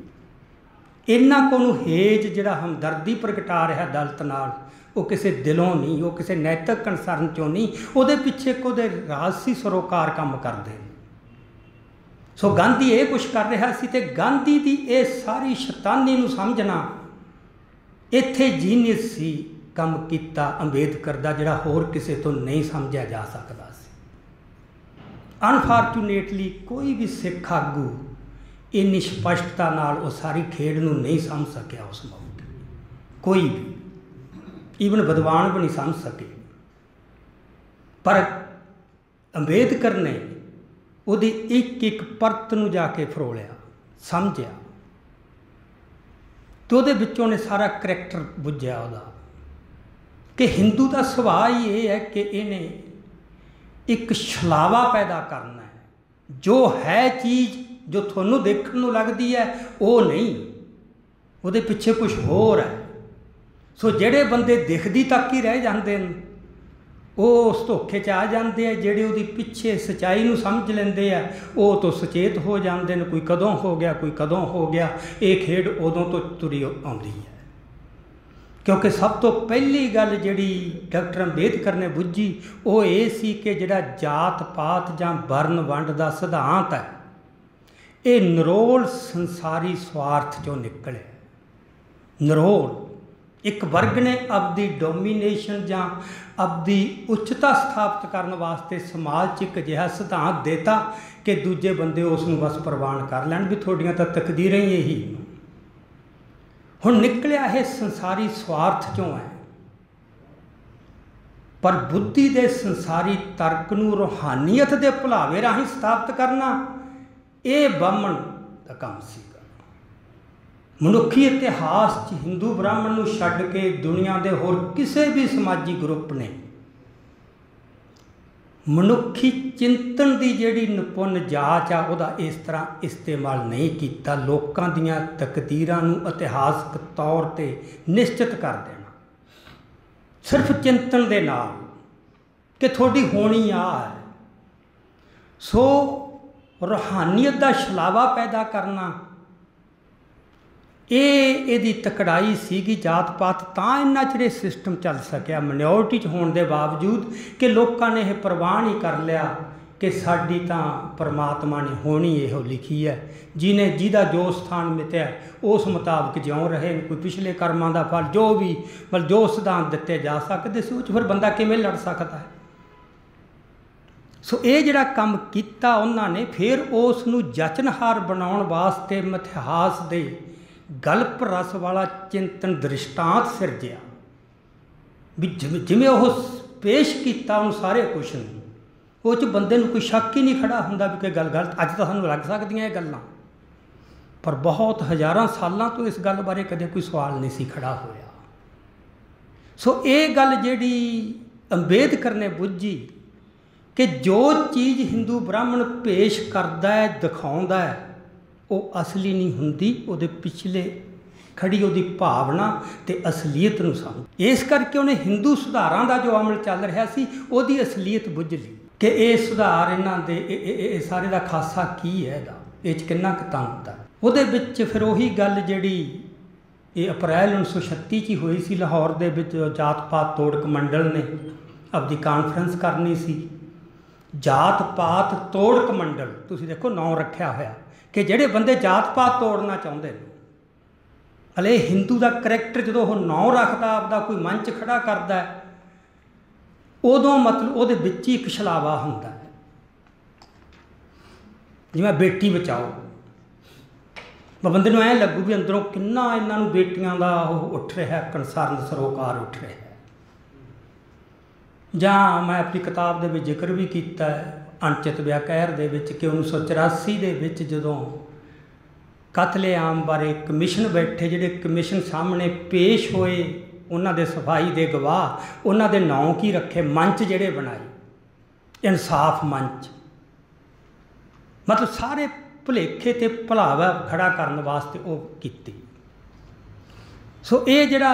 इन्हां कोलों हेज जिहड़ा हमदर्दी प्रगटा रहा दलित नाल, वो किसी दिलों नहीं, वो किसी नैतिक कंसर्न चों नहीं, उहदे पिछे कोई राजसी सरोकार काम करदे। सो गांधी ये कुछ कर रहा सी ते गांधी की ये सारी शैतानी नूं समझना इत्थे जीनियस सी काम कीता अंबेदकर दा, जिहड़ा होर किसी तो नहीं समझा जा सकता सी। अनफॉर्चुनेटली कोई भी सिख आगू इन्नी स्पष्टता नाल उह सारी खेड नूं नहीं समझ सकिया। उस मौके कोई भी ईवन विद्वान भी नहीं समझ सके, पर अंबेदकर ने उहदी एक एक परत नूं जाके फरोलिया, समझिया, तो उहदे विचों ने सारा करैक्टर बुझिया उहदा। कि हिंदू का सुभाव ही ये है कि इहने एक छलावा पैदा करना है, जो है चीज़ जो तुहानूं देखण नूं लगदी है वो नहीं, उहदे पिछे कुछ होर है। सो जिहड़े बंदे दिखदी तक ही रह जांदे ने वो उस धोखे च आ जाते हैं, जेड़े वो पिछे सच्चाई नूं समझ लेंदे आ वो तो सचेत हो जाते हैं, कोई कदों हो गया कोई कदों हो गया, ये खेड उदों तो तुरी आउंदी है। क्योंकि सब तो पहली गल जी डॉक्टर अंबेडकर ने बुझी वो ये सी कि जिहड़ा जात पात जां वर्ण वंड का सिद्धांत है ये नरोल संसारी स्वार्थ चों निकले। नरोल एक वर्ग ने अपनी डोमीनेशन जां अपनी उच्चता स्थापित करने वास्ते समाज च एक अजिहा सिद्धांत देता कि दूजे बंदे उस नूं बस प्रवान कर लैण भी थोड़ियां तां तकदीरां ही इही। हुण निकलिया है संसारी स्वार्थ चों है, पर बुद्धि दे संसारी तर्क नूं रूहानीयत दे भुलावे राहीं स्थापित करना ये ब्राह्मण दा काम सी। मनुखी इतिहास च हिंदू ब्राह्मण नूं छड्ड के दुनिया दे होर किसी भी समाजी ग्रुप ने मनुखी चिंतन की जिहड़ी निपुण जाच आ उहदा इस तरह इस्तेमाल नहीं किया। लोकां दीयां तकदीरां नूं इतिहासक तौर ते निश्चित कर देना सिर्फ चिंतन दे नाल कि थोड़ी होनी आ है। सो रूहानीयत दा छलावा पैदा करना ये तकड़ाई सीगी जात पात तां इन्ना चिरे सिस्टम चल सकिया माइनॉरिटी च होने के बावजूद कि लोगों ने यह प्रवान ही कर लिया कि साड़ी तां परमात्मा ने होनी इहो लिखी है। जिन्हें जिदा जो स्थान मित्या उस मुताबिक ज्यों रहे, कोई पिछले कर्मां दा फल जो भी मतलब जो सिद्धांत दिते जा सकते सी उस फिर बंदा किवें लड़ सकता है। सो ये जिहड़ा काम किया उन्होंने फिर उस नूं जचनहार बनाउण वास्ते इतिहास दे गल्प रस वाला चिंतन दृष्टांत सिरजिया भी जिमें वह पेश किया सारे कुछ वो बंदे कोई शक ही नहीं खड़ा होंदा भी कोई गल गलत। अज तो सानूं लग सकदियां ये गल्लां, पर बहुत हज़ारां सालां तो इस गल बारे कदे कोई सवाल नहीं सी खड़ा होया। सो ये गल जिहड़ी अंबेडकर ने बुझी कि जो चीज़ हिंदू ब्राह्मण पेश करदा है दिखाउंदा है वो असली नहीं हुंदी, उहदे पिछले खड़ी उहदी भावना ते असलीयत नूं समझ। इस करके उन्हें हिंदू सुधारां दा जो अमल चल रहा सी उहदी असलीयत बुझ ली कि ये सुधार इन्हां दे सारे दा खासा की है, इहदा इह च किन्ना क तंत है। उहदे विच फिर उही गल जिहड़ी ये अप्रैल 1936 च होई सी लाहौर दे विच जात पात तोड़क मंडल ने अपनी कानफ्रेंस करनी सी। जात पात तोड़क मंडल तुसीं देखो नाम रखिया होया कि जिहड़े बंदे जात पात तोड़ना चाहुंदे ने भले हिंदू दा करैक्टर जदों ओह नाम रखदा आपदा कोई मंच खड़ा करदा है उदों मतलब उहदे विच ही इक छलावा हुंदा है। जिवें बेटी बचाओ बंदे नूं ऐ लगू भी अंदरों किन्ना इन्हां नूं बेटियां दा ओह उठ रिहा कंसर्न सरोकार उठ रिहा। जां मैं अपनी किताब के जिक्र भी किया अणचित ब्याह कहर के 1984 के जो कतलेआम बारे कमिशन बैठे जिहड़े कमिशन सामने पेश होए उन्हां दे सफाई दे गवाह उन्हां दे नाम की रखे मंच जिहड़े बनाए इंसाफ मंच मतलब सारे भुलेखे ते भुलावा खड़ा करने वास्ते वो कीती। सो ये जिहड़ा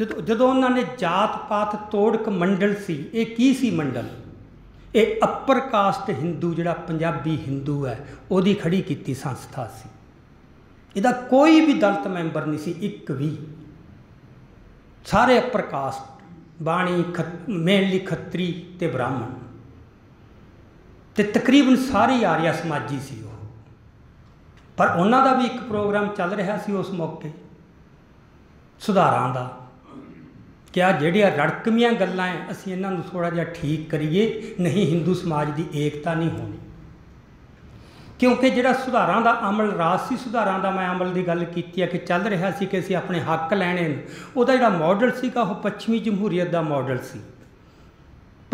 जो उन्होंने जात पात तोड़क मंडल सी ये की सी मंडल ये अपर कास्ट हिंदू जिहड़ा पंजाबी हिंदू है उहदी खड़ी कीती संस्था सी। इहदा कोई भी दलित मैंबर नहीं सी एक भी, सारे अपर कास्ट बाणी मेनली खत्री ते ब्राह्मण ते तकरीबन सारी आर्या समाजी सी। पर उन्हां दा भी एक प्रोग्राम चल रहा सी उस मौके सुधारां दा क्या जिहड़ियां रड़कमियां गल्लां असीं इन्हां नूं थोड़ा जिहा ठीक करिए नहीं हिंदू समाज की एकता नहीं होनी। क्योंकि जिहड़ा सुधारां दा अमल रासी सुधारां दा मैं अमल की गल कीती है कि चल रहा सी कि असीं अपने हक लैणे उहदा जिहड़ा मॉडल सीगा ओह पच्छमी जमहूरीयत दा मॉडल सी।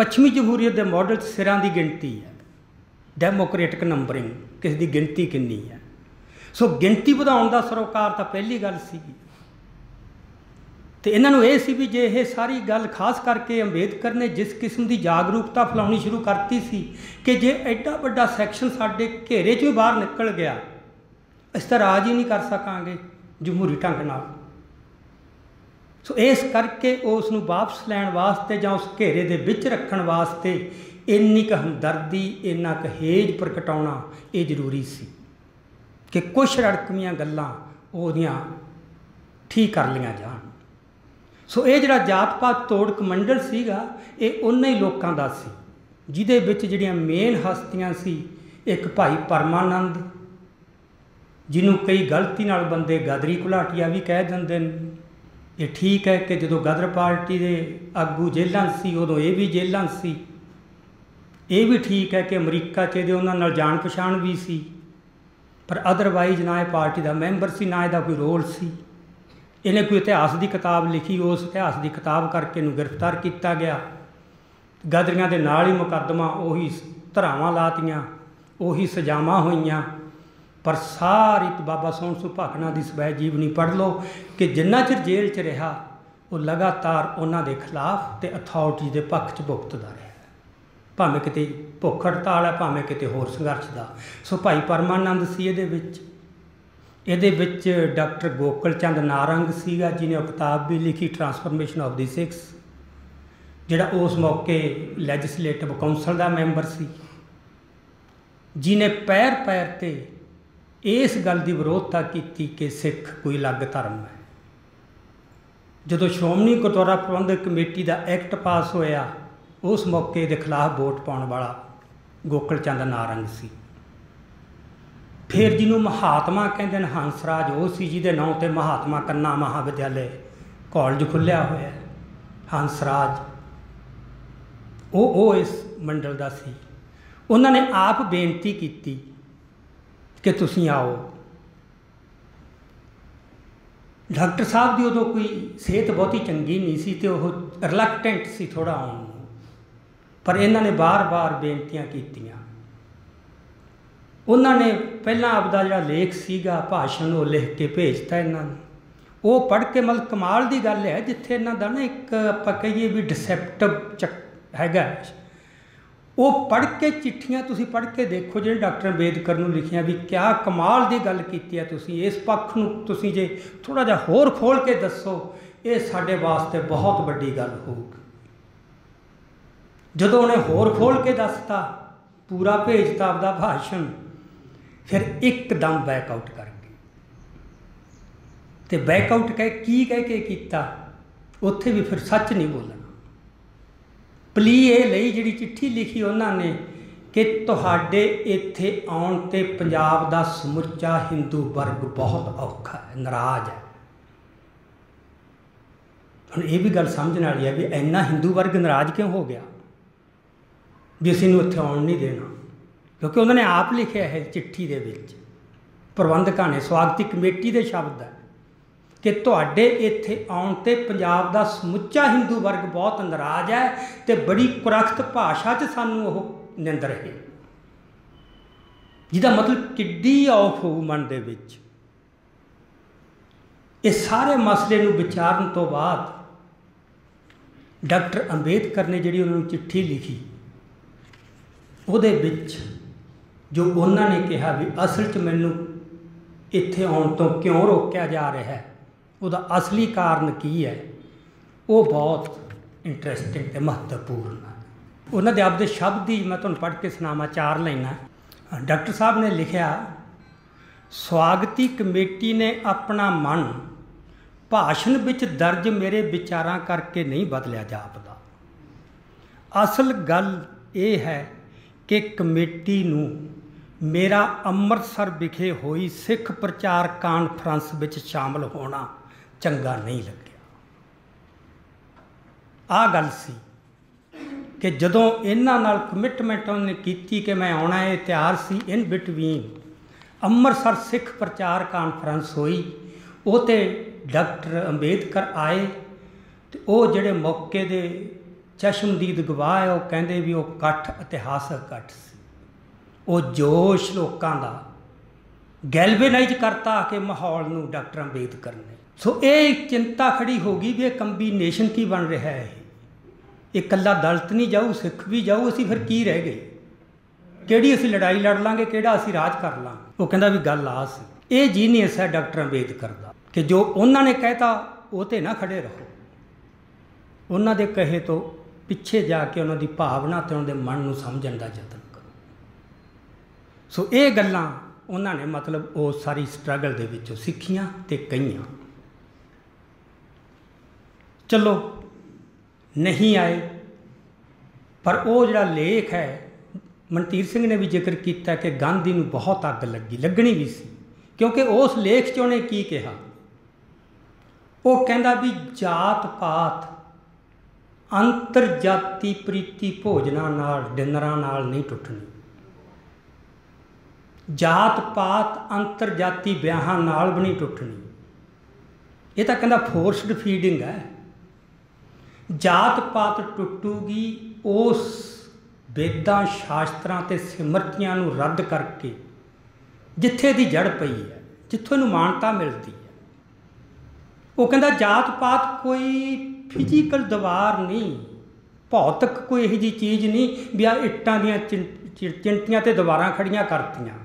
पच्छमी जमहूरीयत दे मॉडल सिरां की गिणती है डेमोक्रेटिक नंबरिंग किस दी गिणती किन्नी है। सो गिणती वधाउण दा सरोकार तां पहली गल सीगी ते इन्हों यह सी भी जे यह सारी गल खास करके अंबेडकर ने जिस किस्म की जागरूकता फैलानी शुरू करती सी कि जे एडा वड्डा सैक्शन साडे घेरे चों बाहर निकल गया असीं तां राज ही नहीं कर सकांगे जमहूरी ढंग नाल। सो इस करके उस नूं वापस लैण वास्ते जां उस घेरे दे विच रखण वास्ते इन्नी क हमदर्दी इन्ना क हेज प्रगटाउणा ये जरूरी सी कि कुछ रड़कमियां गल्लां ओहदियां ठीक कर लियां जाण। सो यह जिहड़ा जात पात तोड़ कमंडल सीगा ये उन्हें ही लोगों का सी जिहदे विच जिहड़ियां मेन हस्तियां सी एक भाई परमानंद जिन्हों कई गलती नाल बंदे गदरी घुलाटिया भी कह देंदे ने। ये ठीक है कि जो गदर पार्टी के आगू जेलां सी उदों ये भी जेलां सी, ये भी ठीक है कि अमरीका चे उन्होंने जान पछाण भी सी, पर अदरवाइज ना यह पार्टी का मैंबर सी ना इसका कोई रोल सी। इन्हें कोई इतिहास की किताब लिखी, उस इतिहास की किताब करके इन्हूं गिरफ्तार किया गया। गदरियां दे नाल ही मुकदमा, उही धरावां लातियां, उही सजावां होईयां। पर सारी बाबा सोहन सिंह भाखड़ा की सवै जीवनी पढ़ लो कि जिन्ना चिर जेल च रहा वो लगातार उन्होंने खिलाफ तो अथॉरिटी के पक्ष भुगतदा रहा, भावें किते भुख हड़ताल है, भावें किते होर संघर्ष का। सो भाई परमानंद सी, ये डॉक्टर गोकुल चंद नारंग सीगा जिन्हें किताब भी लिखी ट्रांसफॉर्मेशन ऑफ द सिक्स, जिहड़ा उस मौके लैजिसलेटिव काउंसल का मैंबर सी, जिन्हें पैर पैर ते इस गल की विरोधता की कि सिख कोई अलग धर्म है। जो श्रोमणी गुरुद्वारा प्रबंधक कमेटी का एक्ट पास होया उस मौके के खिलाफ वोट पाने वाला गोकुल चंद नारंग सी। फिर जिन्होंने महात्मा कहते हैं हंसराज वो सी जिहदे नां ते महात्मा कन्ना महाविद्यालय कॉलेज खुलिया होया, हंसराज वो इस मंडल का सी। उन्होंने आप बेनती की कि तुसीं आओ। डॉक्टर साहब की उदों कोई सेहत बहुती चंगी नहीं सी ते वह रिलैक्टेंट सी थोड़ा आउण नूं, पर इन्हां ने बार बार बेनतियां कीतियां। उन्हां ने पहला आपदा जिहड़ा लेख सीगा भाषण वो लिख के भेजता इन्हां नूं, वह पढ़ के मतलब कमाल की गल है जिथे इन्हां दा ना एक आपां कहिए भी डिसेप्टिव चक हैगा। वो पढ़ के चिट्ठियां तुसी पढ़ के देखो जिन्हें डॉक्टर अंबेदकर ने लिखिया भी क्या कमाल की गल की है। तुसी इस पक्ष नूं तुसी जे थोड़ा जिहा होर खोल के दसो ये साडे वास्ते बहुत वड्डी गल होगी। जदों उन्हें होर खोल के दसता पूरा भेजता आपदा भाषण, फिर एकदम बैकआउट कर गए ते बैकआउट कह के कीता उत्थे भी फिर सच नहीं बोलना। प्ली ये लई जिहड़ी चिट्ठी लिखी उन्होंने कि तुहाडे इत्थे आउण ते पंजाब दा समुचा हिंदू वर्ग बहुत औखा है, नाराज है। हुण ये भी गल समझण वाली है भी इन्ना हिंदू वर्ग नाराज क्यों हो गया भी असीं नूं इत्थे आउण नहीं देना, क्योंकि उन्होंने आप लिखिया है चिट्ठी दे विच। प्रबंधकां ने स्वागती कमेटी दे शब्द है कि तुहाडे इत्थे आउण ते पंजाब दा समुचा हिंदू वर्ग बहुत नाराज है ते बड़ी कुरख्त भाषा च सानूं ओह निंद रहे, जिहदा मतलब किड्डी औख होऊ मन दे विच। इस सारे मसले नूं विचारन तो बाद डॉक्टर अंबेदकर ने जिहड़ी उन्हां नूं चिट्ठी लिखी उहदे विच जो उन्हां ने कहा भी असल च मैनूं इत्थे आउण तों क्यों रोकिया जा रहा है, उसदा असली कारण की है, वो बहुत इंटरस्टिंग ते महत्वपूर्ण है। उन्होंने आपदे शब्द ही मैं तुहानूं पढ़ के सुनावां, चार लाइनां। डॉक्टर साहब ने लिखिया, स्वागती कमेटी ने अपना मन भाषण विच दर्ज मेरे विचारां करके नहीं बदलिया जापदा। असल गल यह है कि कमेटी नूं मेरा अमृतसर विखे होई सिख प्रचार कानफ्रेंस विच शामिल होना चंगा नहीं लग्या। आ गल सी कि जदों इन्हां नाल कमिटमेंट उन्होंने कीती कि मैं आउणा है, तैयार सी। इन बिटवीन अमृतसर सिख प्रचार कानफ्रेंस होई, उहते डॉक्टर अंबेदकर आए ते वह जिहड़े मौके दे चश्मदीद गवाह है वह कहिंदे भी वह इकट्ठ इतिहासक इकट्ठ सी। वह जोश लोगों का गैलवेनाइज करता कि माहौल नूं डॉक्टर अंबेदकर ने। सो ये चिंता खड़ी होगी भी कंबीनेशन की बन रहा है, ये कला दलित नहीं जाऊ सिख भी जाऊ, असी फिर की रह गए, किहड़ी असी लड़ाई लड़ लाँगे, किहड़ा असी राज कर लाँगे। वो कहता भी गल आ सी। ये जीनियस है डॉक्टर अंबेदकर का कि जो उन्होंने कहता वो ते ना खड़े रहो, उन्होंने कहे तो पिछे जाके उन्होंने भावना तो उन्होंने मन में समझण का यतन करो। सो ये गल्लां उन्होंने मतलब वो सारी स्ट्रगल दे विचों सीखियां ते कहियां। चलो नहीं आए। पर वो जो लेख है ਮਨਦੀਪ ਸਿੰਘ ने भी जिक्र किया कि गांधी ਨੂੰ बहुत अग लगी, लगनी भी सी, क्योंकि उस लेख 'ਚ ਉਹਨੇ ਕੀ ਕਿਹਾ, ਉਹ ਕਹਿੰਦਾ ਵੀ ਜਾਤ ਪਾਤ अंतर जाति प्रीति ਭੋਜਨਾਂ ਨਾਲ ਡਿਨਰਾਂ ਨਾਲ नहीं ਟੁੱਟਣੀ, जात पात अंतर जाति ਵਿਆਹਾਂ ਨਾਲ ਵੀ नहीं ਟੁੱਟਣੀ। ਇਹ ਤਾਂ ਕਹਿੰਦਾ ਫੋਰਸਡ ਫੀਡਿੰਗ है। जात पात ਟੁੱਟੂਗੀ उस वेदां शास्त्रां ते सिमरतियां नू रद्द करके जिथे दी जड़ पई है, जिथों नू मानता मिलती है। वो कहता जात पात कोई फिजिकल दीवार नहीं, भौतिक कोई इहो जी चीज़ नहीं भी आ इट्टां दियां चिंटियां ते दीवारां खड़ियां करतियां,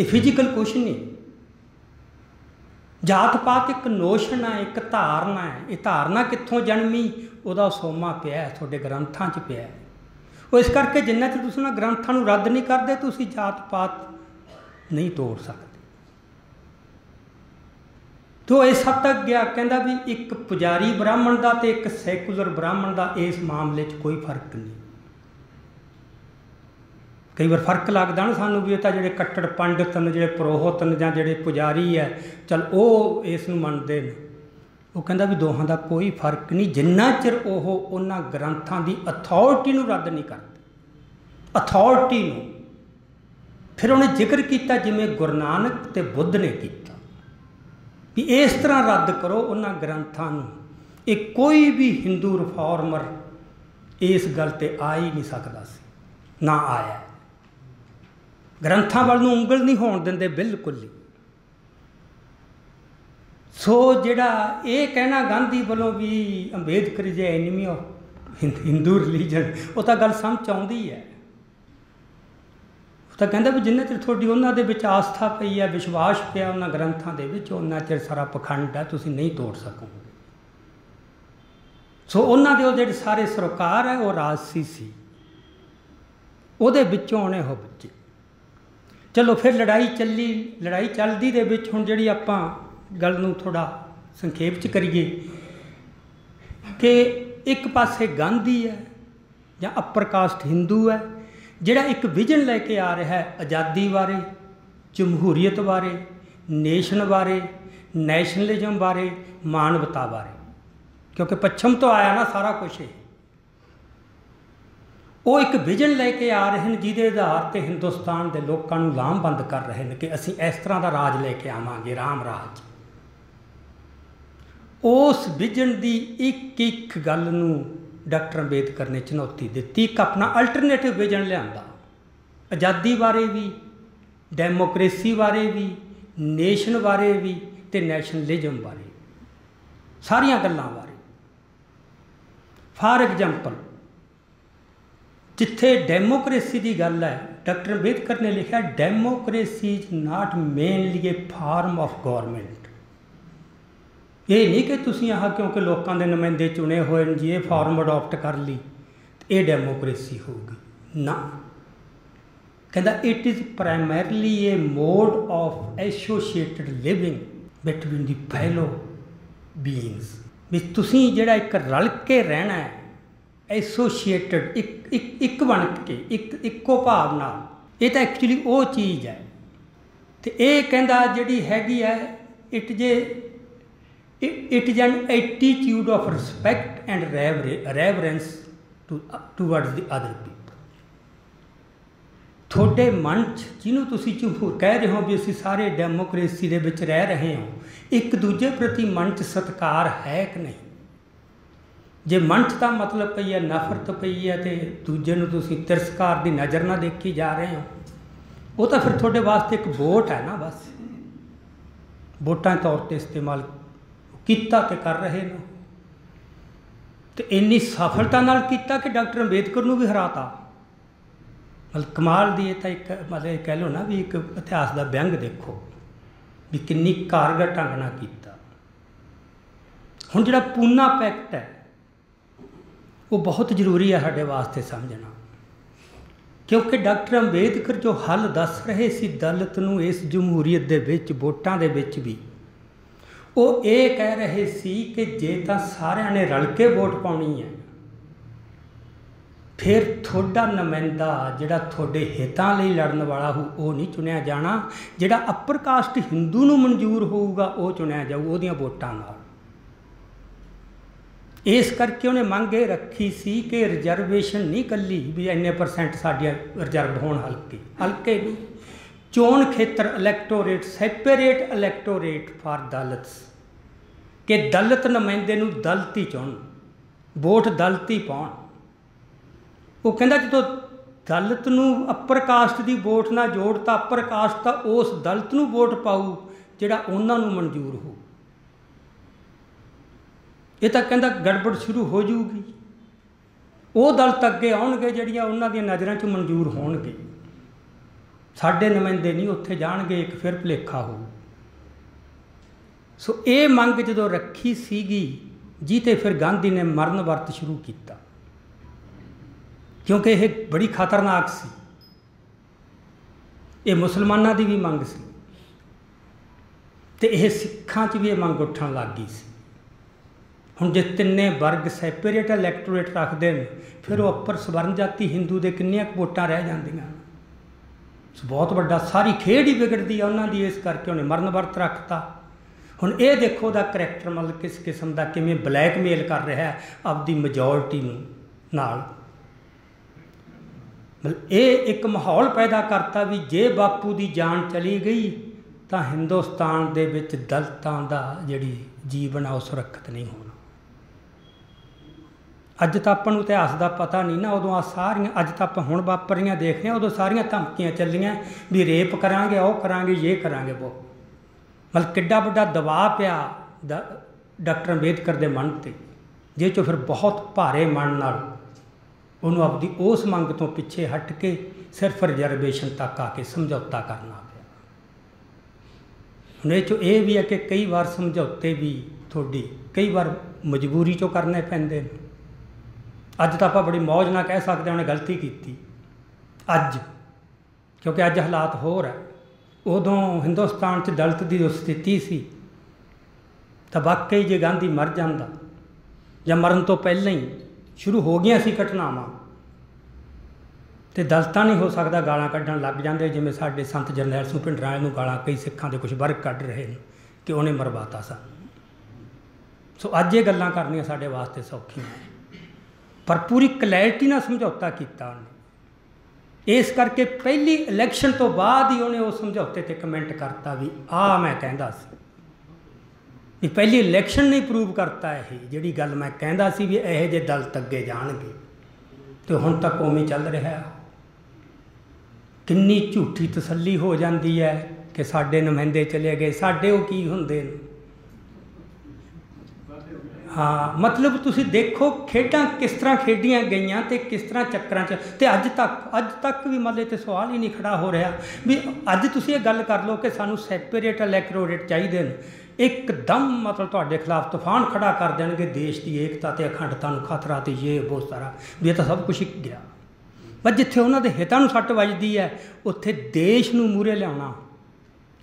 ये फिजिकल कुछ नहीं। जात पात एक नोशन है, एक धारणा है। ये धारणा कित्थों जन्मी, उहदा सोमा पिया तुहाडे ग्रंथां 'च पिया। इस करके जिन्ना चर तुसीं ग्रंथां नूं रद्द नहीं करदे, तुसीं जात पात नहीं तोड़ सकते। तो इस हद तक गया, कहता भी एक पुजारी ब्राह्मण का तो एक सैकुलर ब्राह्मण का इस मामले 'च कोई फर्क नहीं। कई बार फर्क लगता ना सानूं भी, जो कट्टर पंडित ने, जो प्रोहित ने, जो पुजारी है, चल वो इस नूं मनदे ने। ਉਹ ਕਹਿੰਦਾ ਵੀ ਦੋਹਾਂ ਦਾ ਕੋਈ ਫਰਕ ਨਹੀਂ, ਜਿੰਨਾ ਚਿਰ ਉਹ ਉਹਨਾਂ ਗ੍ਰੰਥਾਂ ਦੀ ਅਥਾਰਟੀ ਨੂੰ ਰੱਦ ਨਹੀਂ ਕਰਦੇ, ਅਥਾਰਟੀ ਨੂੰ। ਫਿਰ ਉਹਨੇ ਜ਼ਿਕਰ ਕੀਤਾ ਜਿਵੇਂ ਗੁਰੂ ਨਾਨਕ ਤੇ ਬੁੱਧ ਨੇ ਕੀਤਾ ਵੀ ਇਸ ਤਰ੍ਹਾਂ ਰੱਦ ਕਰੋ ਉਹਨਾਂ ਗ੍ਰੰਥਾਂ ਨੂੰ। ਇਹ ਕੋਈ ਵੀ ਹਿੰਦੂ ਰਿਫਾਰਮਰ ਇਸ ਗੱਲ ਤੇ ਆ ਹੀ ਨਹੀਂ ਸਕਦਾ ਸੀ, ਨਾ ਆਇਆ। ਗ੍ਰੰਥਾਂ ਵੱਲ ਨੂੰ ਉਂਗਲ ਨਹੀਂ ਹੋਣ ਦਿੰਦੇ ਬਿਲਕੁਲ ਹੀ। सो जिहड़ा ये कहना गांधी वालों भी अंबेदकर जे एनिमी ऑफ हिंदू रिलीजन, वो तो गल समझ आती है। तो कहता भी जिन्ना चर थोड़ी उन्होंने आस्था पई है, विश्वास पिया उन्होंने ग्रंथों के, उन्ना चर सारा पखंड है, तुसीं नहीं तोड़ सकोगे। सो उन्होंने वो जिहड़े सारे सरोकार है, वो राजसी सी, उहदे विचों ने हो बच्चे। चलो फिर लड़ाई चलदी दे विच हुण जिहड़ी आपां गल नूं थोड़ा संखेप च करिए कि एक पासे गांधी है या अपर कास्ट हिंदू है, जिहड़ा एक विजन लैके आ रहा है आज़ादी बारे, जमहूरीयत बारे, नेशन बारे, नैशनलिजम बारे, मानवता बारे, क्योंकि पश्चिम तो आया ना सारा कुछ। है वो एक विजन लैके आ रहे हैं जिहदे आधार पर हिंदुस्तान के लोगों लामबंद कर रहे हैं कि असीं इस तरह का राज लैके आवांगे, राम राज। उस विजन की एक एक गल नूं डॉक्टर अंबेदकर ने चुनौती दिती, एक अपना अल्टरनेटिव विजन लिआंदा। आज़ादी बारे भी, डेमोक्रेसी बारे भी, नेशन बारे भी ते नैशनलिजम बारे, सारिया गल्लां बारे। फॉर एग्जाम्पल जिथे डेमोक्रेसी की गल है, डॉक्टर अंबेदकर ने लिखा democracy is not mainly a form of government. ये नहीं कि तुसीं आह क्योंकि लोगों के नुमाइंदे चुने हुए जी ये फॉर्म अडॉप्ट कर ली तो ये डेमोक्रेसी होगी, ना। कहता it is primarily a mode of associated living between the fellow beings. भी तुसीं जिहड़ा एक रल के रहना है, एसोशिएटेड, एक एक एक बन के, एक इको भाव नाल, ये तो एक्चुअली वो चीज़ है। तो ये कहता जिहड़ी हैगी है इट जे It is an attitude of respect and reverence towards the other people। थोड़े मन जिन्हों तुसी झूर कह रहे हो भी असी सारे डेमोक्रेसी दे विच रह रहे हो, एक दूजे प्रति मन सत्कार है कि नहीं। जे मन का मतलब पई है नफरत पई है तो दूजे नूं तुसी तिरस्कार की नज़र ना देखी जा रहे हो, वो तो फिर थोड़े वास्ते एक वोट है ना, बस वोटां तौर पर इस्तेमाल किता ते कर रहे हैं। तो इन्नी सफलता नाल किता कि डॉक्टर अंबेदकर नूं भी हराता, मतलब कमाल दी। तो एक मतलब कह लो ना भी एक इतिहास का व्यंग देखो भी किन्नी कारगर ढंग नाल किता। हुण जिहड़ा पूना पैक्ट है वो बहुत जरूरी है साडे वास्ते समझना, क्योंकि डॉक्टर अंबेदकर जो हल दस रहे सी दलित नूं इस जमहूरीयत दे विच वोटां दे विच भी, वो ये कह रहे सी कि जे तो सारे ने रल के वोट पानी है फिर थोड़ा नुमाइंदा जिहड़ा थोड़े हितों लई लड़न वाला हो वो नहीं चुनिया जाना, जिहड़ा अपर कास्ट हिंदू नूं मंजूर होऊगा वो चुनिया जाऊ उहदियां वोटां नाल। इस करके उन्हें मंग ये रखी सी कि रिजर्वेशन नहीं कली भी इन्ने परसेंट साडियां रिजर्व होण, हल्के नहीं चोण खेत्र electorate separate electorate for Dalits कि दलित नुमाइंदे नूं दलित ही चुन वोट दलित ही पाउण। वो कहता जो दलित नूं अपर कास्ट की वोट ना जोड़ता अपर कास्ट तो उस दलित नूं वोट पाऊ जिहड़ा उन्हां नूं मंजूर हो। ये तो कहता गड़बड़ शुरू हो जाऊगी, वो दलित अगे आउणगे जिहड़ियां उन्हां दी नज़रां च मंजूर होणगे, साडे नुमाइंदे नहीं उत्थे जाणगे, एक फिर भुलेखा हो। सो ये मंग जदों रखी सीगी जी ते फिर गांधी ने मरण वरत शुरू किया क्योंकि यह बड़ी खतरनाक सी, ये मुसलमानों की भी मंग सी ते यह सिखां च भी यह मंग उठन लग गई सी। हुण जे तिन्ने वर्ग सैपरेट इलैक्टोरेट रखते हैं फिर वो अपर सवर्ण जाति हिंदू दे कितनियां वोटां रह जांदियां, बहुत वड्डा सारी खेड ही बिगड़ती है उन्हां दी। इस करके उन्हें मरण वरत रखता। हुण ये देखो दा करैक्टर मतलब किस किस्म का किवें ब्लैकमेल कर रहा है आपदी मेजोरिटी नूं नाल, मतलब ये एक माहौल पैदा करता भी जे बापू की जान चली गई तो हिंदुस्तान के दलितों का जिहड़ी जीवन आ सुरक्षित नहीं होना। अज तो अपन इतिहास का पता नहीं ना, उदों आ सारियां अज तो आप हुण वापरियां देख रहे, उदों सारियां धमकियां चलियां भी रेप करांगे, ओ करांगे, ये करांगे, वो मतलब किड्डा वड्डा दबाव पिया डॉक्टर अंबेदकर के मन ते, जिस चो फिर बहुत भारे मन नाल उन्होंने अपनी उस मंग तो पिछे हट के सिर्फ रिजर्वेशन तक आके समझौता करना पाया। चो यह भी है कि कई बार समझौते भी थोड़ी कई बार मजबूरी चो करने पैंदे। अज तो आप बड़ी मौज ना कह सकते उन्हें गलती की अज, क्योंकि अज हालात होर है। उदों हिंदुस्तान च दलित की जो स्थिति सी तो वाकई जे गांधी मर जाता या मरण तो पहले ही शुरू हो गई सी घटनावां तो दलता नहीं हो सकता गालां कढ़न लग जाते, जिवें साडे संत जरनैल सिंह भिंडरांवाले नूं गालां कई सिखां दे कुछ वर्ग कढ़ रहे हैं कि उन्हें मरवाता सानूं। सो अज ये गल्लां करनियां साडे वास्ते सौखियां पर पूरी क्लैरिटी नाल समझौता कीता उन्हें। इस करके पहली इलैक्शन तो बाद ही उन्हें उस समझौते ते कमेंट करता भी आ मैं कहंदा सी भी पहली इलैक्शन नहीं प्रूव करता है जिहड़ी गल मैं कहंदा सी भी इह जे दलित अगे जाणगे तो हुण तक उवें चल रहा है। किन्नी झूठी तसल्ली हो जाती है कि साडे नुमाइंदे चले गए, साडे वो की हुंदे ने। हाँ मतलब तुसीं देखो खेडां किस तरह खेडियां गईयां ते किस तरह चक्करां च ते अज तक भी मतलब ते सवाल ही नहीं खड़ा हो रहा भी अज तुसीं इह गल कर लो कि सानूं सैपरेट इलैक्टोरेट चाहिदे ने, एकदम मतलब तुहाडे खिलाफ तूफान खड़ा कर देणगे, देश की एकता ते अखंडता नूं खतरा ते ये बहुत सारा भी ये तो सब कुछ ही गया। बस जिथे उन्होंने हितां नूं सट वजदी है उत्थे देश नूं मूहरे लिआउणा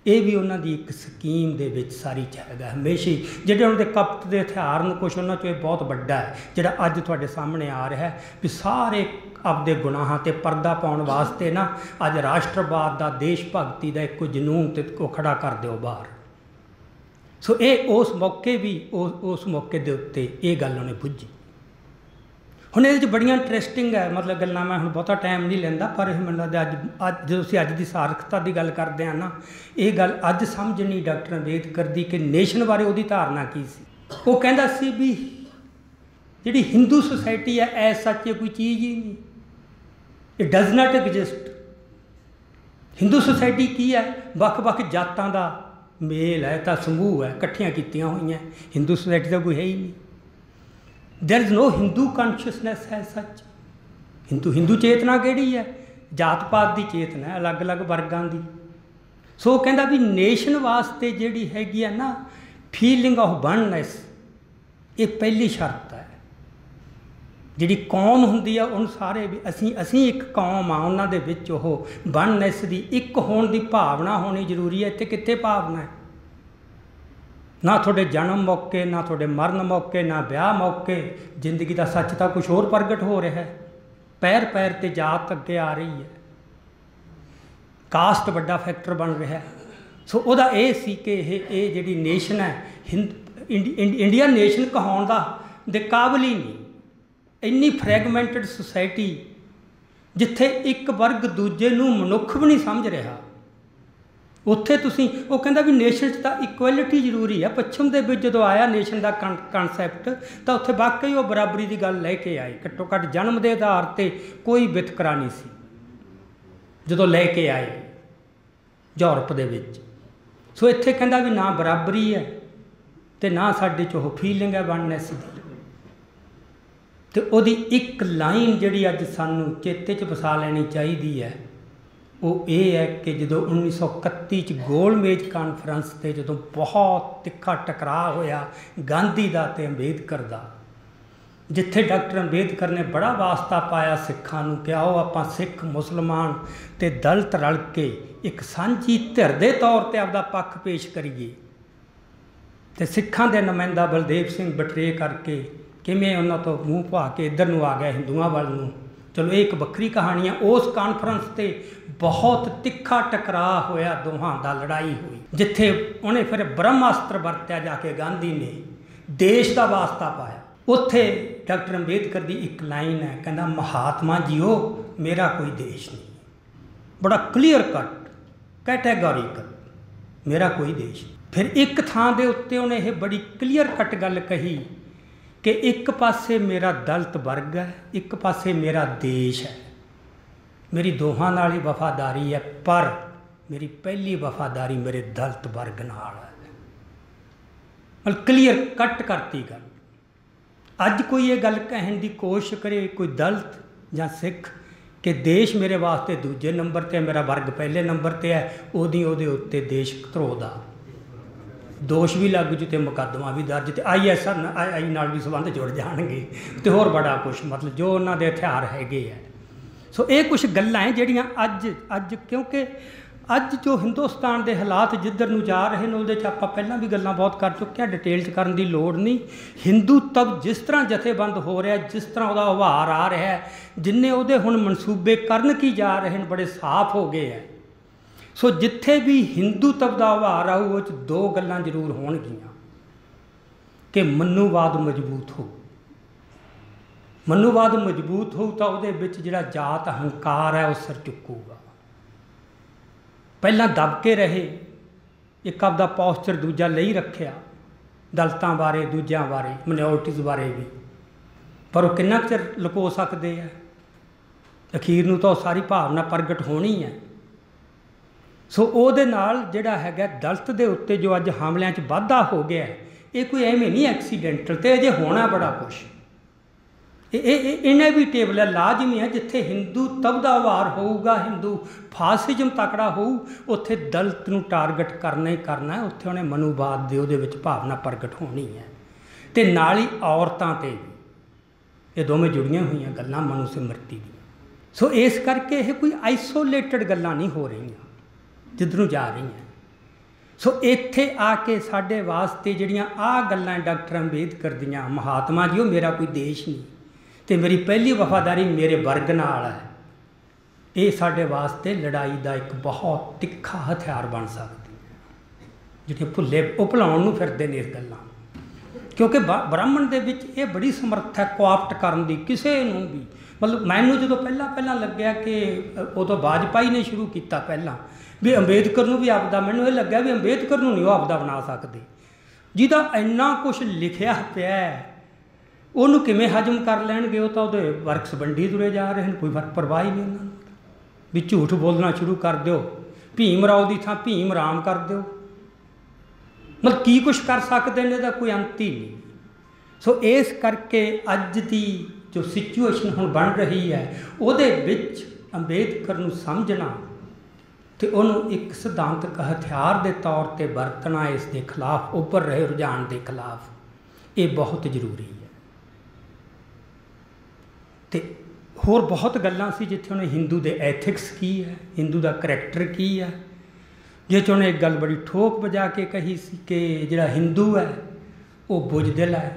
ये भी उन्हों की एक स्कीम दे विच सारी हैगा हमेशा ही। जिहड़े उन्होंने कपट के हथियार ने कुछ उन्होंने चो बहुत वड्डा है जिहड़ा अज तुहाडे सामने आ रहा है भी सारे आपदे गुनाहां ते परदा पाउण वास्ते ना अज राष्ट्रवाद का देश भगती का एक जनून ते खड़ा कर दिओ बाहर। सो ये उस मौके भी उस मौके के उत्ते ये गल उन्हें बुझी। हुण ये बड़ियां इंट्रस्टिंग है मतलब गल्लां मैं हुण बहुता टाइम नहीं लैंदा पर मैं लगता अज जो असी अज की सार्थकता की गल करते हैं ना ये गल अज समझनी डॉक्टर अंबेदकर की कि नेशन बारे उहदी धारणा की सी। वो कहंदा सी भी जिहड़ी हिंदू सोसाइटी है ऐस सच कोई चीज़ ही नहीं, it does not exist. Hindu society की है वख-वख जातां दा मेल है तो समूह है इकट्ठियां कीतियां हुई हैं, हिंदू सोसाइटी तो कोई है ही नहीं। There is no Hindu consciousness है सच, हिंदू चेतना केड़ी है, जात पात की चेतना है अलग अलग वर्गों की। सो कहता भी नेशन वास्ते जिहड़ी हैगी है ना फीलिंग ऑफ वननेस ये पहली शर्त है। जिहड़ी कौम हुंदी है उन सारे भी असीं एक कौम आ उन्हां दे विच ओह वननेस दी एक होण दी भावना होनी जरूरी है। इत्थे कित्थे भावना है ना थोड़े जन्म मौके, ना थोड़े मरण मौके, ना ब्याह मौके जिंदगी का सच तो कुछ होर प्रगट हो रहा है। पैर पैर ते जात अगे आ रही है, कास्ट वड्डा फैक्टर बन रहा है। सो उहदा इह सी कि ये जिहड़ी नेशन है इंडियन नेशन कहाउण दा दे काबिल ही नहीं। इन्नी फ्रैगमेंटेड सोसाइटी जिथे एक वर्ग दूजे नूं मनुख भी नहीं समझ रहा, उत्थे तुसीं वो कहंदा भी नेशन च तां इक्वैलिटी जरूरी है। पच्छम दे विच जदों आया नेशन दा कॉन्सैप्ट तां उत्थे वाकई वो बराबरी दी गल लैके आए। घट्टो घट जन्म दे आधार ते कोई वितकरा नहीं सी जदों लैके आए यूरोप दे विच। सो इत्थे कहंदा भी ना बराबरी है ते ना साडे च ओह फीलिंग है वननेस दी। तो उहदी एक लाइन जिहड़ी अज्ज सानू चेते च वसा लैणी चाहीदी है वो ये है कि जदों 1931 च गोलमेज कानफ्रेंस ते जदों बहुत तिखा टकराव होया गांधी दा ते अंबेदकर दा, जिथे डॉक्टर अंबेदकर ने बड़ा वास्ता पाया सिखा नूं कि आओ आपां सिख मुसलमान ते दलित रल के एक सांझी धिर दे तौर ते आपदा पक्ष पेश करिए। ते सिखां दे नुमाइंदा बलदेव सिंह बटरे करके किवें उन्हां तो मूँह पा के इधर नूं आ गया हिंदुआं वाल नूं। चलो एक बखरी कहानी है। उस कानफ्रेंस ते बहुत तिखा टकराव होया, दोहां दा लड़ाई हुई, जिथे उन्हें फिर ब्रह्मास्त्र वरत्या जाके गांधी ने देश का वास्ता पाया। उत्थे डॉक्टर अंबेदकर की एक लाइन है, कहना महात्मा जीओ मेरा कोई देश नहीं। बड़ा क्लीयर कट कैटेगोरिकल मेरा कोई देश। फिर एक थां दे उत्ते उन्हें यह बड़ी क्लीयर कट गल कही कि एक पासे मेरा दलित वर्ग है, एक पासे मेरा देश है, मेरी दोहां नाल ही वफादारी है, पर मेरी पहली वफादारी मेरे दलित वर्ग नाल है। मतलब क्लीयर कट करती गल। अज कोई ये गल कहने की कोशिश करे कोई दलित या सिख कि देश मेरे वास्ते दूजे नंबर पर, मेरा वर्ग पहले नंबर पर है, उहदे उत्ते देश धरोह का दोष भी लग जू तो मुकदमा भी दर्ज, तो ISI नाल भी संबंध जुड़ जाएंगे तो होर बड़ा कुछ, मतलब जो उन्होंने हथियार हैगे है। सो ये कुछ गल्लां है जिहड़ियां अज क्योंकि अज जो हिंदुस्तान के हालात जिधर नूं जा रहे हैं उहदे च आपां पहलां भी गल्लां बहुत कर चुके हैं, डिटेल च करन दी लोड़ नहीं। हिंदू तब जिस तरह जथेबंद हो रहा है, जिस तरह उहदा उभार आ रहा है, जिन्ने उहदे हुण मनसूबे करन की जा रहे हैं बड़े साफ हो गए हैं। सो जिथे भी हिंदू तब का उभार आऊ उस दो गल्लां जरूर होणगियां कि मनुवाद मजबूत हो। मनुवाद मजबूत हो तो उहदे विच जिहड़ा जात हंकार है उह सिर चुकूगा। पहला दबके रहे, एक आपदा पोस्चर दूजा नहीं रखिया दलितों बारे, दूजों बारे, माइनॉरिटीज़ बारे भी, पर वो कितना चिर लुको सकते हैं? अखीर नूं तां सारी भावना प्रगट होनी है। सो उहदे नाल जिहड़ा हैगा दलित दे उत्ते जो अज हमलिਆਂ 'ਚ वाधा हो गया है, ये कोई ऐवें नहीं एक्सीडेंटल, तो अजे होना बड़ा कुछ इनएविटेबल है, लाजमी है। जिथे हिंदू तबदा वार होगा, हिंदू फासिजम तकड़ा हो, उत्थे दलित नूं टारगेट करना ही करना है। उत्थे उन्हें मनुवाद दे उहदे विच भावना प्रगट होनी है ते नाल ही औरतां ते भी। ये दोवें जुड़ियां हुई गल्लां मनु स्मृति दी। सो इस करके यह कोई आइसोलेटेड गल्लां नहीं हो रही जिधरों जा रही हैं। सो इत्थे आके साडे वास्ते जिहड़ियां आ गल्लां डॉक्टर अंबेदकर दीयां, महात्मा जी वो मेरा कोई देश नहीं ते मेरी पहली वफादारी मेरे वर्ग नाल है, ये साडे वास्ते लड़ाई का एक बहुत तिखा हथियार बन सकती है। जिहड़े भुल्ले भुलाउण नूं फिरदे ने इस गल्लां, क्योंकि ब्राह्मण दे विच यह बड़ी समर्थ है कोआप्ट करन दी किसी नूं भी। मतलब मैनूं जदों पहला लग्या कि उदों वाजपेयी ने शुरू किया पहला भी अंबेदकर नूं भी आपदा, मैनूं यह लग्या भी अंबेदकर नूं नहीं वो आपदा बना सकदे, जिहदा इन्ना कुछ लिखिया पिया उन्हूं किवें हजम कर लैणगे? वो तो उहदे वर्क्स वंडी तुरे जा रहे हैं, कोई फर्क परवाह ही नहीं उन्होंने भी। झूठ बोलना शुरू कर दिओ, भीम राव की थां भीम राम कर दिओ, मतलब की कुछ कर सकते हैं इहदा कोई अंत ही नहीं। सो इस करके अज की जो सिचुएशन हुण बन रही है उहदे विच अंबेदकर नूं समझना ते उहनूं एक सिद्धांतक हथियार के तौर पर वरतना, इस दे खिलाफ उभर रहे रुझान के खिलाफ, ये बहुत जरूरी है। ते होर बहुत गल्लां सी जिथे उन्हें हिंदू दे एथिक्स की है, हिंदू दा करैक्टर की है, जिस उन्हें एक गल बड़ी ठोक बजा के कही कि जिहड़ा हिंदू है वो बुजदिल है,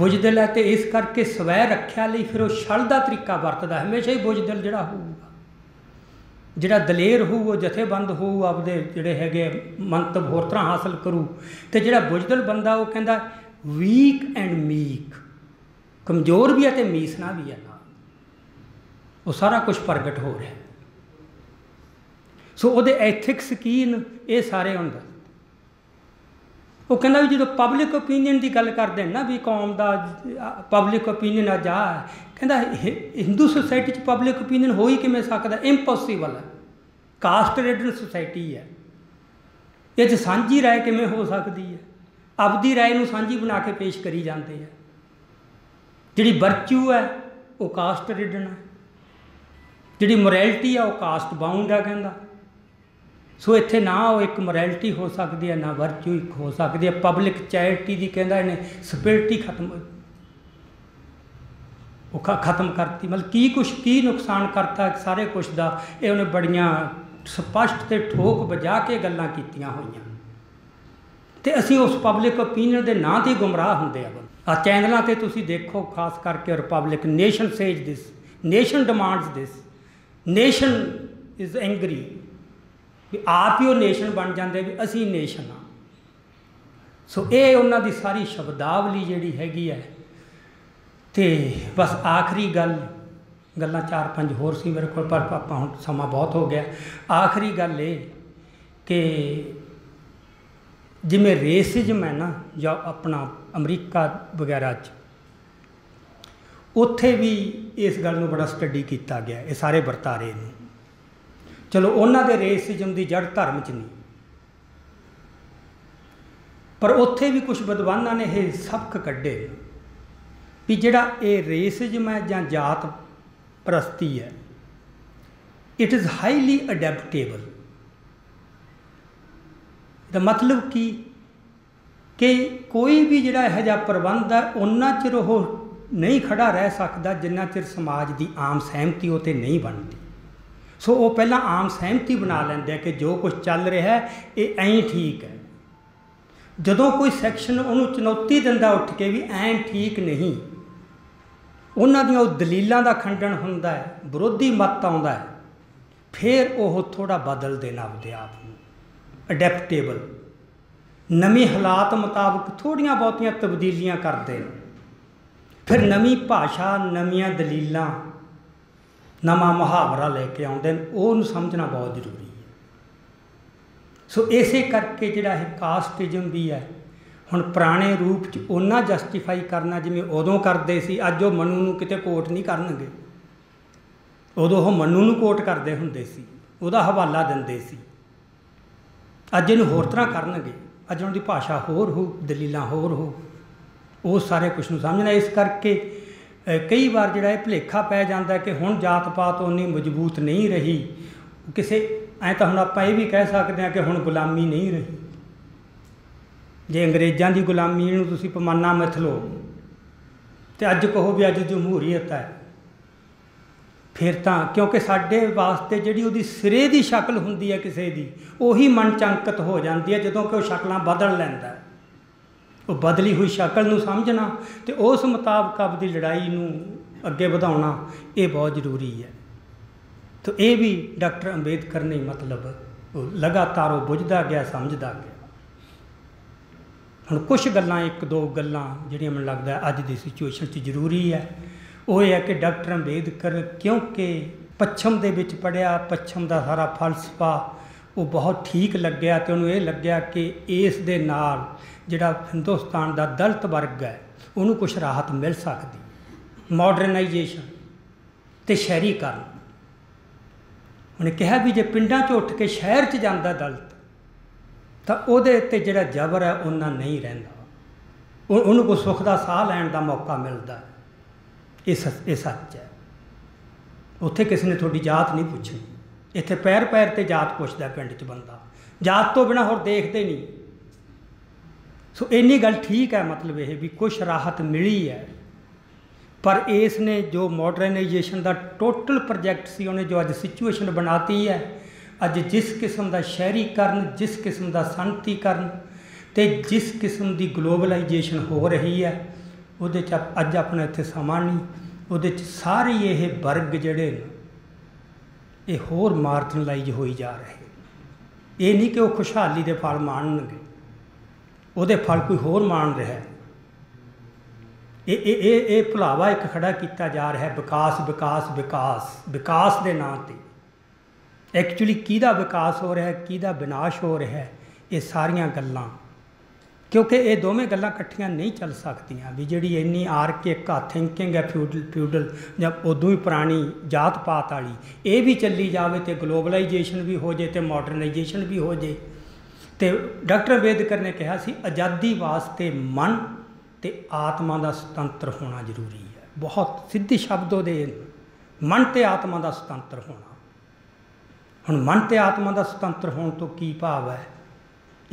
बुजदिल है तो इस करके सवै रख्या लई फिर वो छल का तरीका वरतदा। हमेशा ही बुजदिल जिहड़ा होऊगा, जिहड़ा दलेर होऊ वो जथेबंद होऊ, आपदे जिहड़े हैगे मंतब होर तरह हासिल करू, तो जिहड़ा बुजदिल बंदा वो कहंदा वीक एंड मीक, कमज़ोर भी है तो मीसना भी है, वो सारा कुछ प्रगट हो रहा है। सो वो एथिक्स की ये सारे होंगे। वो कहना भी जो पबलिक ओपीनियन की गल करते हैं ना भी कौम का पबलिक ओपीनियन आज आ कहना, हिंदू सोसाइटी पबलिक ओपीनियन हो ही किमें सकता, इंपॉसिबल है। कास्ट रिडन सोसाइटी है, ये सांझी राय किमें हो सकती है? आपदी राय नूं सांझी बना के पेश करी जाते हैं। जिहड़ी वर्च्यू है वो कास्ट रिडन है, जिहड़ी मोरैलिटी है वो कास्ट बाउंड है कहना। सो इत्थे ना वो एक मोरैलिटी हो सकती है, ना वर्च्यू एक हो सकती है। पब्लिक चैरिटी की कहता इन्हें स्पिरिट ही खत्म खत्म करती, मतलब की कुछ की नुकसान करता सारे कुछ का। ये उन्हें बड़िया स्पष्ट ते ठोक बजा के गल्लां कीतियां होईयां ते असी उस पब्लिक ओपीनियन के नां ते गुमराह हुंदे आ। चैनलों ते तुसीं देखो, खास करके Republic, nation says this, nation demands this, nation is angry, भी आप ही वो नेशन बन जाते भी असी नेशन हाँ। सो ये उन्हां दी सारी शब्दावली जिहड़ी हैगी है। तो बस आखिरी गल्लां चार पंज होर सी मेरे कोल, पर आपां हुण समां बहुत हो गया। आखिरी गल ये कि जिमें रेसिजम है ना, या अपना अमरीका वगैरह उत्थे भी इस गल नूं बड़ा स्टडी किया गया, ये सारे वर्तारे नूं। चलो उन्हां दे रेसिजम की जड़ धर्म च नहीं, पर उत्थे भी कुछ विद्वाना ने यह सबक कढ़े भी जिहड़ा ये रेसिजम है जां जात परस्ती है, इट इज़ हाईली अडैप्टेबल। दा मतलब कि कोई भी जिहड़ा इहो जिहा प्रबंध है उन्ना चिर वो नहीं खड़ा रह सकता जिन्ना चिर समाज की आम सहमति उते नहीं बनती। सो वो पहला आम सहमति बना लेंदे कि जो कुछ चल रहा है ये ऐं ठीक है। जदों कोई सैक्शन उन्हों चुनौती दिंदा उठ के भी ऐं ठीक नहीं, उन्हां दियां वो दलीलां दा खंडन हुंदा है, विरोधी मत आउंदा है, फिर वो थोड़ा बदल देना अपने आप नूं, अडैप्टेबल, नवे हालात मुताबक थोड़िया बहुतियां तब्दीलियां करते हैं, फिर नवी भाषा, नवीं दलीलां, नवा मुहावरा लेके आते हैं। उन्हें समझना बहुत जरूरी है। सो इसे करके जिहड़ा है कास्टिजम भी है, हुण पुराने रूप च उन्ना जस्टिफाई करना जिवें उदों करदे सी। अज वो मनु नूं किते कोट नहीं करनगे, उदों वो मनु नूं कोट करदे हुंदे सी, उहदा हवाला दिंदे सी। अज इन्हूं होर तरह करनगे, अज उन्हां दी भाषा होर हो, दलीलां होर हो, वो सारे कुछ नूं समझना। इस करके कई बार जिहड़ा इह भलेखा पै जांदा कि हुण जात पात उन्नी मजबूत नहीं रही, किसे ऐ तां हुण आपां इह भी कह सकदे हां कि हुण गुलामी नहीं रही। जे अंग्रेज़ां दी गुलामी नूं तुसीं पमाना मिथ लो ते अज कहो भी अज जमहूरीयत है, फिर तो क्योंकि साढ़े वास्ते जिहड़ी उहदी सिरे की शकल हुंदी है किसी की, उही मनचंकत हो जाती है जदों कि वह शकलां बदल लैंदा। वह बदली हुई शकल नूं समझना तो उस मुताबक अपनी लड़ाई नूं अगे वधाउणा ये बहुत जरूरी है। तो ये भी डॉक्टर अंबेदकर ने मतलब लगातार वो बुझदा गया, समझदा गया। हुण कुछ गल्लां, एक दो गल्लां जिहड़ियां मैनूं लगदा अज दी सिचुएशन च जरूरी है, वो है कि डॉक्टर अंबेदकर क्योंकि पच्छम दे विच पढ़िया, पच्छम का सारा फलसफा वो बहुत ठीक लग्या, तो उन्होंने ये लग्या कि इस दे नाल जिहड़ा हिंदुस्तान का दलित वर्ग है उन्होंने कुछ राहत मिल सकती, मॉडर्नाइजेशन ते शहरीकरण। उन्हें कहा भी जे पिंडां चों उठ के शहर च जांदा दलित तां उहदे उत्ते जिहड़ा जबर है उन्ना नहीं रहिंदा, उन्होंने कोई सुख का साह लैण का मौका मिलता है। ये सच है। उत्थे किसी ने थोड़ी जात नहीं पूछी, इत्थे पैर पैर ते जात पुछदा पिंड च बंदा, जात तो बिना होर देखते नहीं। सो इन्नी गल ठीक है, मतलब यह भी कुछ राहत मिली है, पर इसने जो मॉडर्नाइजेशन का टोटल प्रोजैक्ट सी उन्हें जो अज सिचुएशन बनाती है अज जिस किस्म का शहरीकरण, जिस किस्म का सनतीकरण तो जिस किस्म की ग्लोबलाइजेशन हो रही है, वो अज अपना इतने समा नहीं, वो सारे ये वर्ग जड़े ये होर मार्जिनलाइज हो जा रहे। ये नहीं कि वो खुशहाली के फल माणनगे, वो फल कोई होर माण रहा है। ये भुलावा एक खड़ा किया जा रहा है विकास विकास विकास विकास के नाम पर। एक्चुअली किहदा विकास हो रहा है, किहदा विनाश हो रहा है, ये सारिया गल्लां, क्योंकि ये दोवें गल्लां इकट्ठियां नहीं चल सकदियां। भी जिहड़ी इन्नी आर्किक थिंकिंग है फ्यूडल जां उदों ही पुरानी जात पात वाली, ये भी चली जावे तो ग्लोबलाइजेशन भी हो जाए तो मॉडर्नाइजेशन भी हो जाए। तो डॉक्टर अंबेदकर ने कहा सी आज़ादी वास्ते मन ते आत्मा का स्वतंत्र होना जरूरी है। बहुत सीधे शब्दों दे मन ते आत्मा का स्वतंत्र होना। हुण मन ते आत्मा का स्वतंत्र होने तो की भाव है?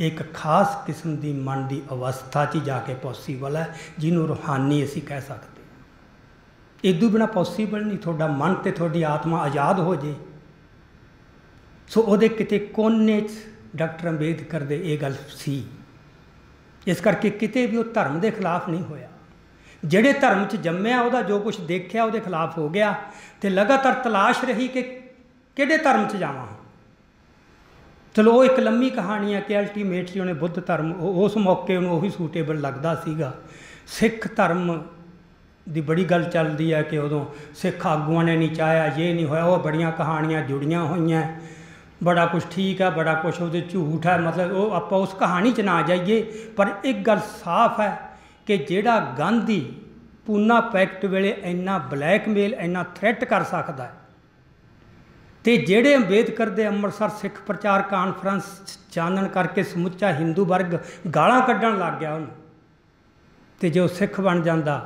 एक खास किस्म की मन की अवस्था च जाके पॉसीबल है, जिन्होंने रूहानी असी कह सकते हैं। इदू बिना पॉसीबल नहीं, थोड़ा मन तो थोड़ी आत्मा आज़ाद हो जाए। सो उहदे किते कोने डॉक्टर अंबेदकर दे ये गल सी, इस करके किते भी वो धर्म के खिलाफ नहीं होया। जिहड़े धर्म च जम्मिया उहदा जो कुछ देखिया उहदे खिलाफ हो गया, तो लगातार तलाश रही कि किहड़े धर्म च जावां। चलो वो एक लंबी कहानी है कि अल्टीमेटली उन्हें बुद्ध धर्म उस मौके में वही सूटेबल लगता सीगा। सिख धर्म की बड़ी गल चलती है कि उदों सिख आगुआ ने नहीं चाहया, ये नहीं होया, वो बड़िया कहानियाँ जुड़िया हुई हैं, बड़ा कुछ ठीक है, बड़ा कुछ वो झूठ है। मतलब वो आप उस कहानी च ना जाइए, पर एक गल साफ है कि जेड़ा गांधी पूना पैक्ट वेले इन्ना ब्लैकमेल इन्ना थ्रैट कर सकता है, तो जेड़े अंबेदकर दे अमृतसर सिख प्रचार कानफ्रेंस चानन करके समुचा हिंदू वर्ग गालां कड्ढण लग गया उन्हें, तो जो सिख बन जाता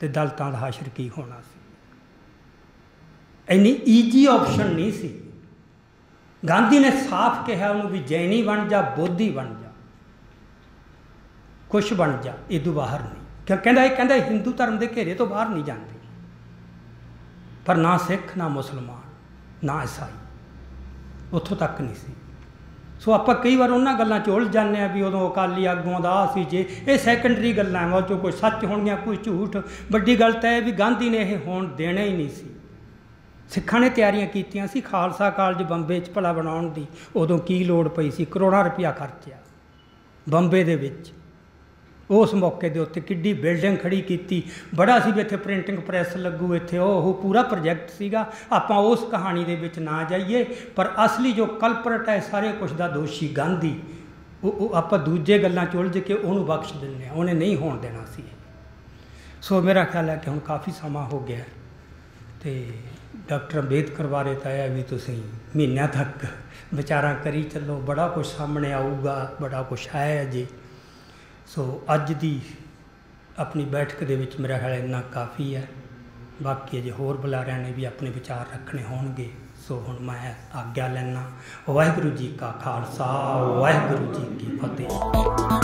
तो दलितों का हाशर की होना सी। इन्नी ईजी ऑप्शन नहीं सी। गांधी ने साफ कहा उन्होंने भी जैनी बन जा, बोधी बन जा, कुछ बन जा, इदू बाहर नहीं। कहता हिंदू धर्म के घेरे तो बाहर नहीं जाते, पर ना सिख ना मुसलमान ना ईसाई उतों तक नहीं सी। सो आप कई बार उन्होंने गलों च उलझ जाने भी उदों अकाली आगुओं का आ सी जे, ये सैकेंडरी गल्लां वो चो कुछ सच होणगियां कुछ झूठ। वड्डी गल तां भी गांधी ने यह होण देना ही नहीं सी। सिखां ने तैयारियां कीतियां सी खालसा कालज बंबे च भला बनाउण दी, उदों की लोड़ पई सी? करोड़ां रुपया खर्चिया बंबे दे विच। उस मौके दे उत्ते किड्डी बिल्डिंग खड़ी की, बड़ा सी भी इत्थे प्रिंटिंग प्रैस लगू, इत्थे ओह पूरा प्रोजैक्ट सीगा। आपां उस कहानी दे विच ना जाइए, पर असली जो कल्परट है सारे कुछ दा दोषी गांधी, आपां दूजे गल्लां च उलझ के उहनूं बख्श दिंदे आ, उहने नहीं होण देना सी। सो मेरा ख्याल है कि हुण काफ़ी समां हो गया तो डॉक्टर अंबेदकर बारे तां है भी तुसीं महीनों तक विचारां करी चलो, बड़ा कुछ सामने आऊगा, बड़ा कुछ है अजे। सो अज दी अपनी बैठक दे विच मेरा ख्याल इन्ना काफ़ी है। बाकी अजे होर बुलारियां ने भी अपने विचार रखने होणगे। सो हुण मैं आग्या लैणा। वाहिगुरू जी का खालसा, वाहिगुरू जी की फतेह।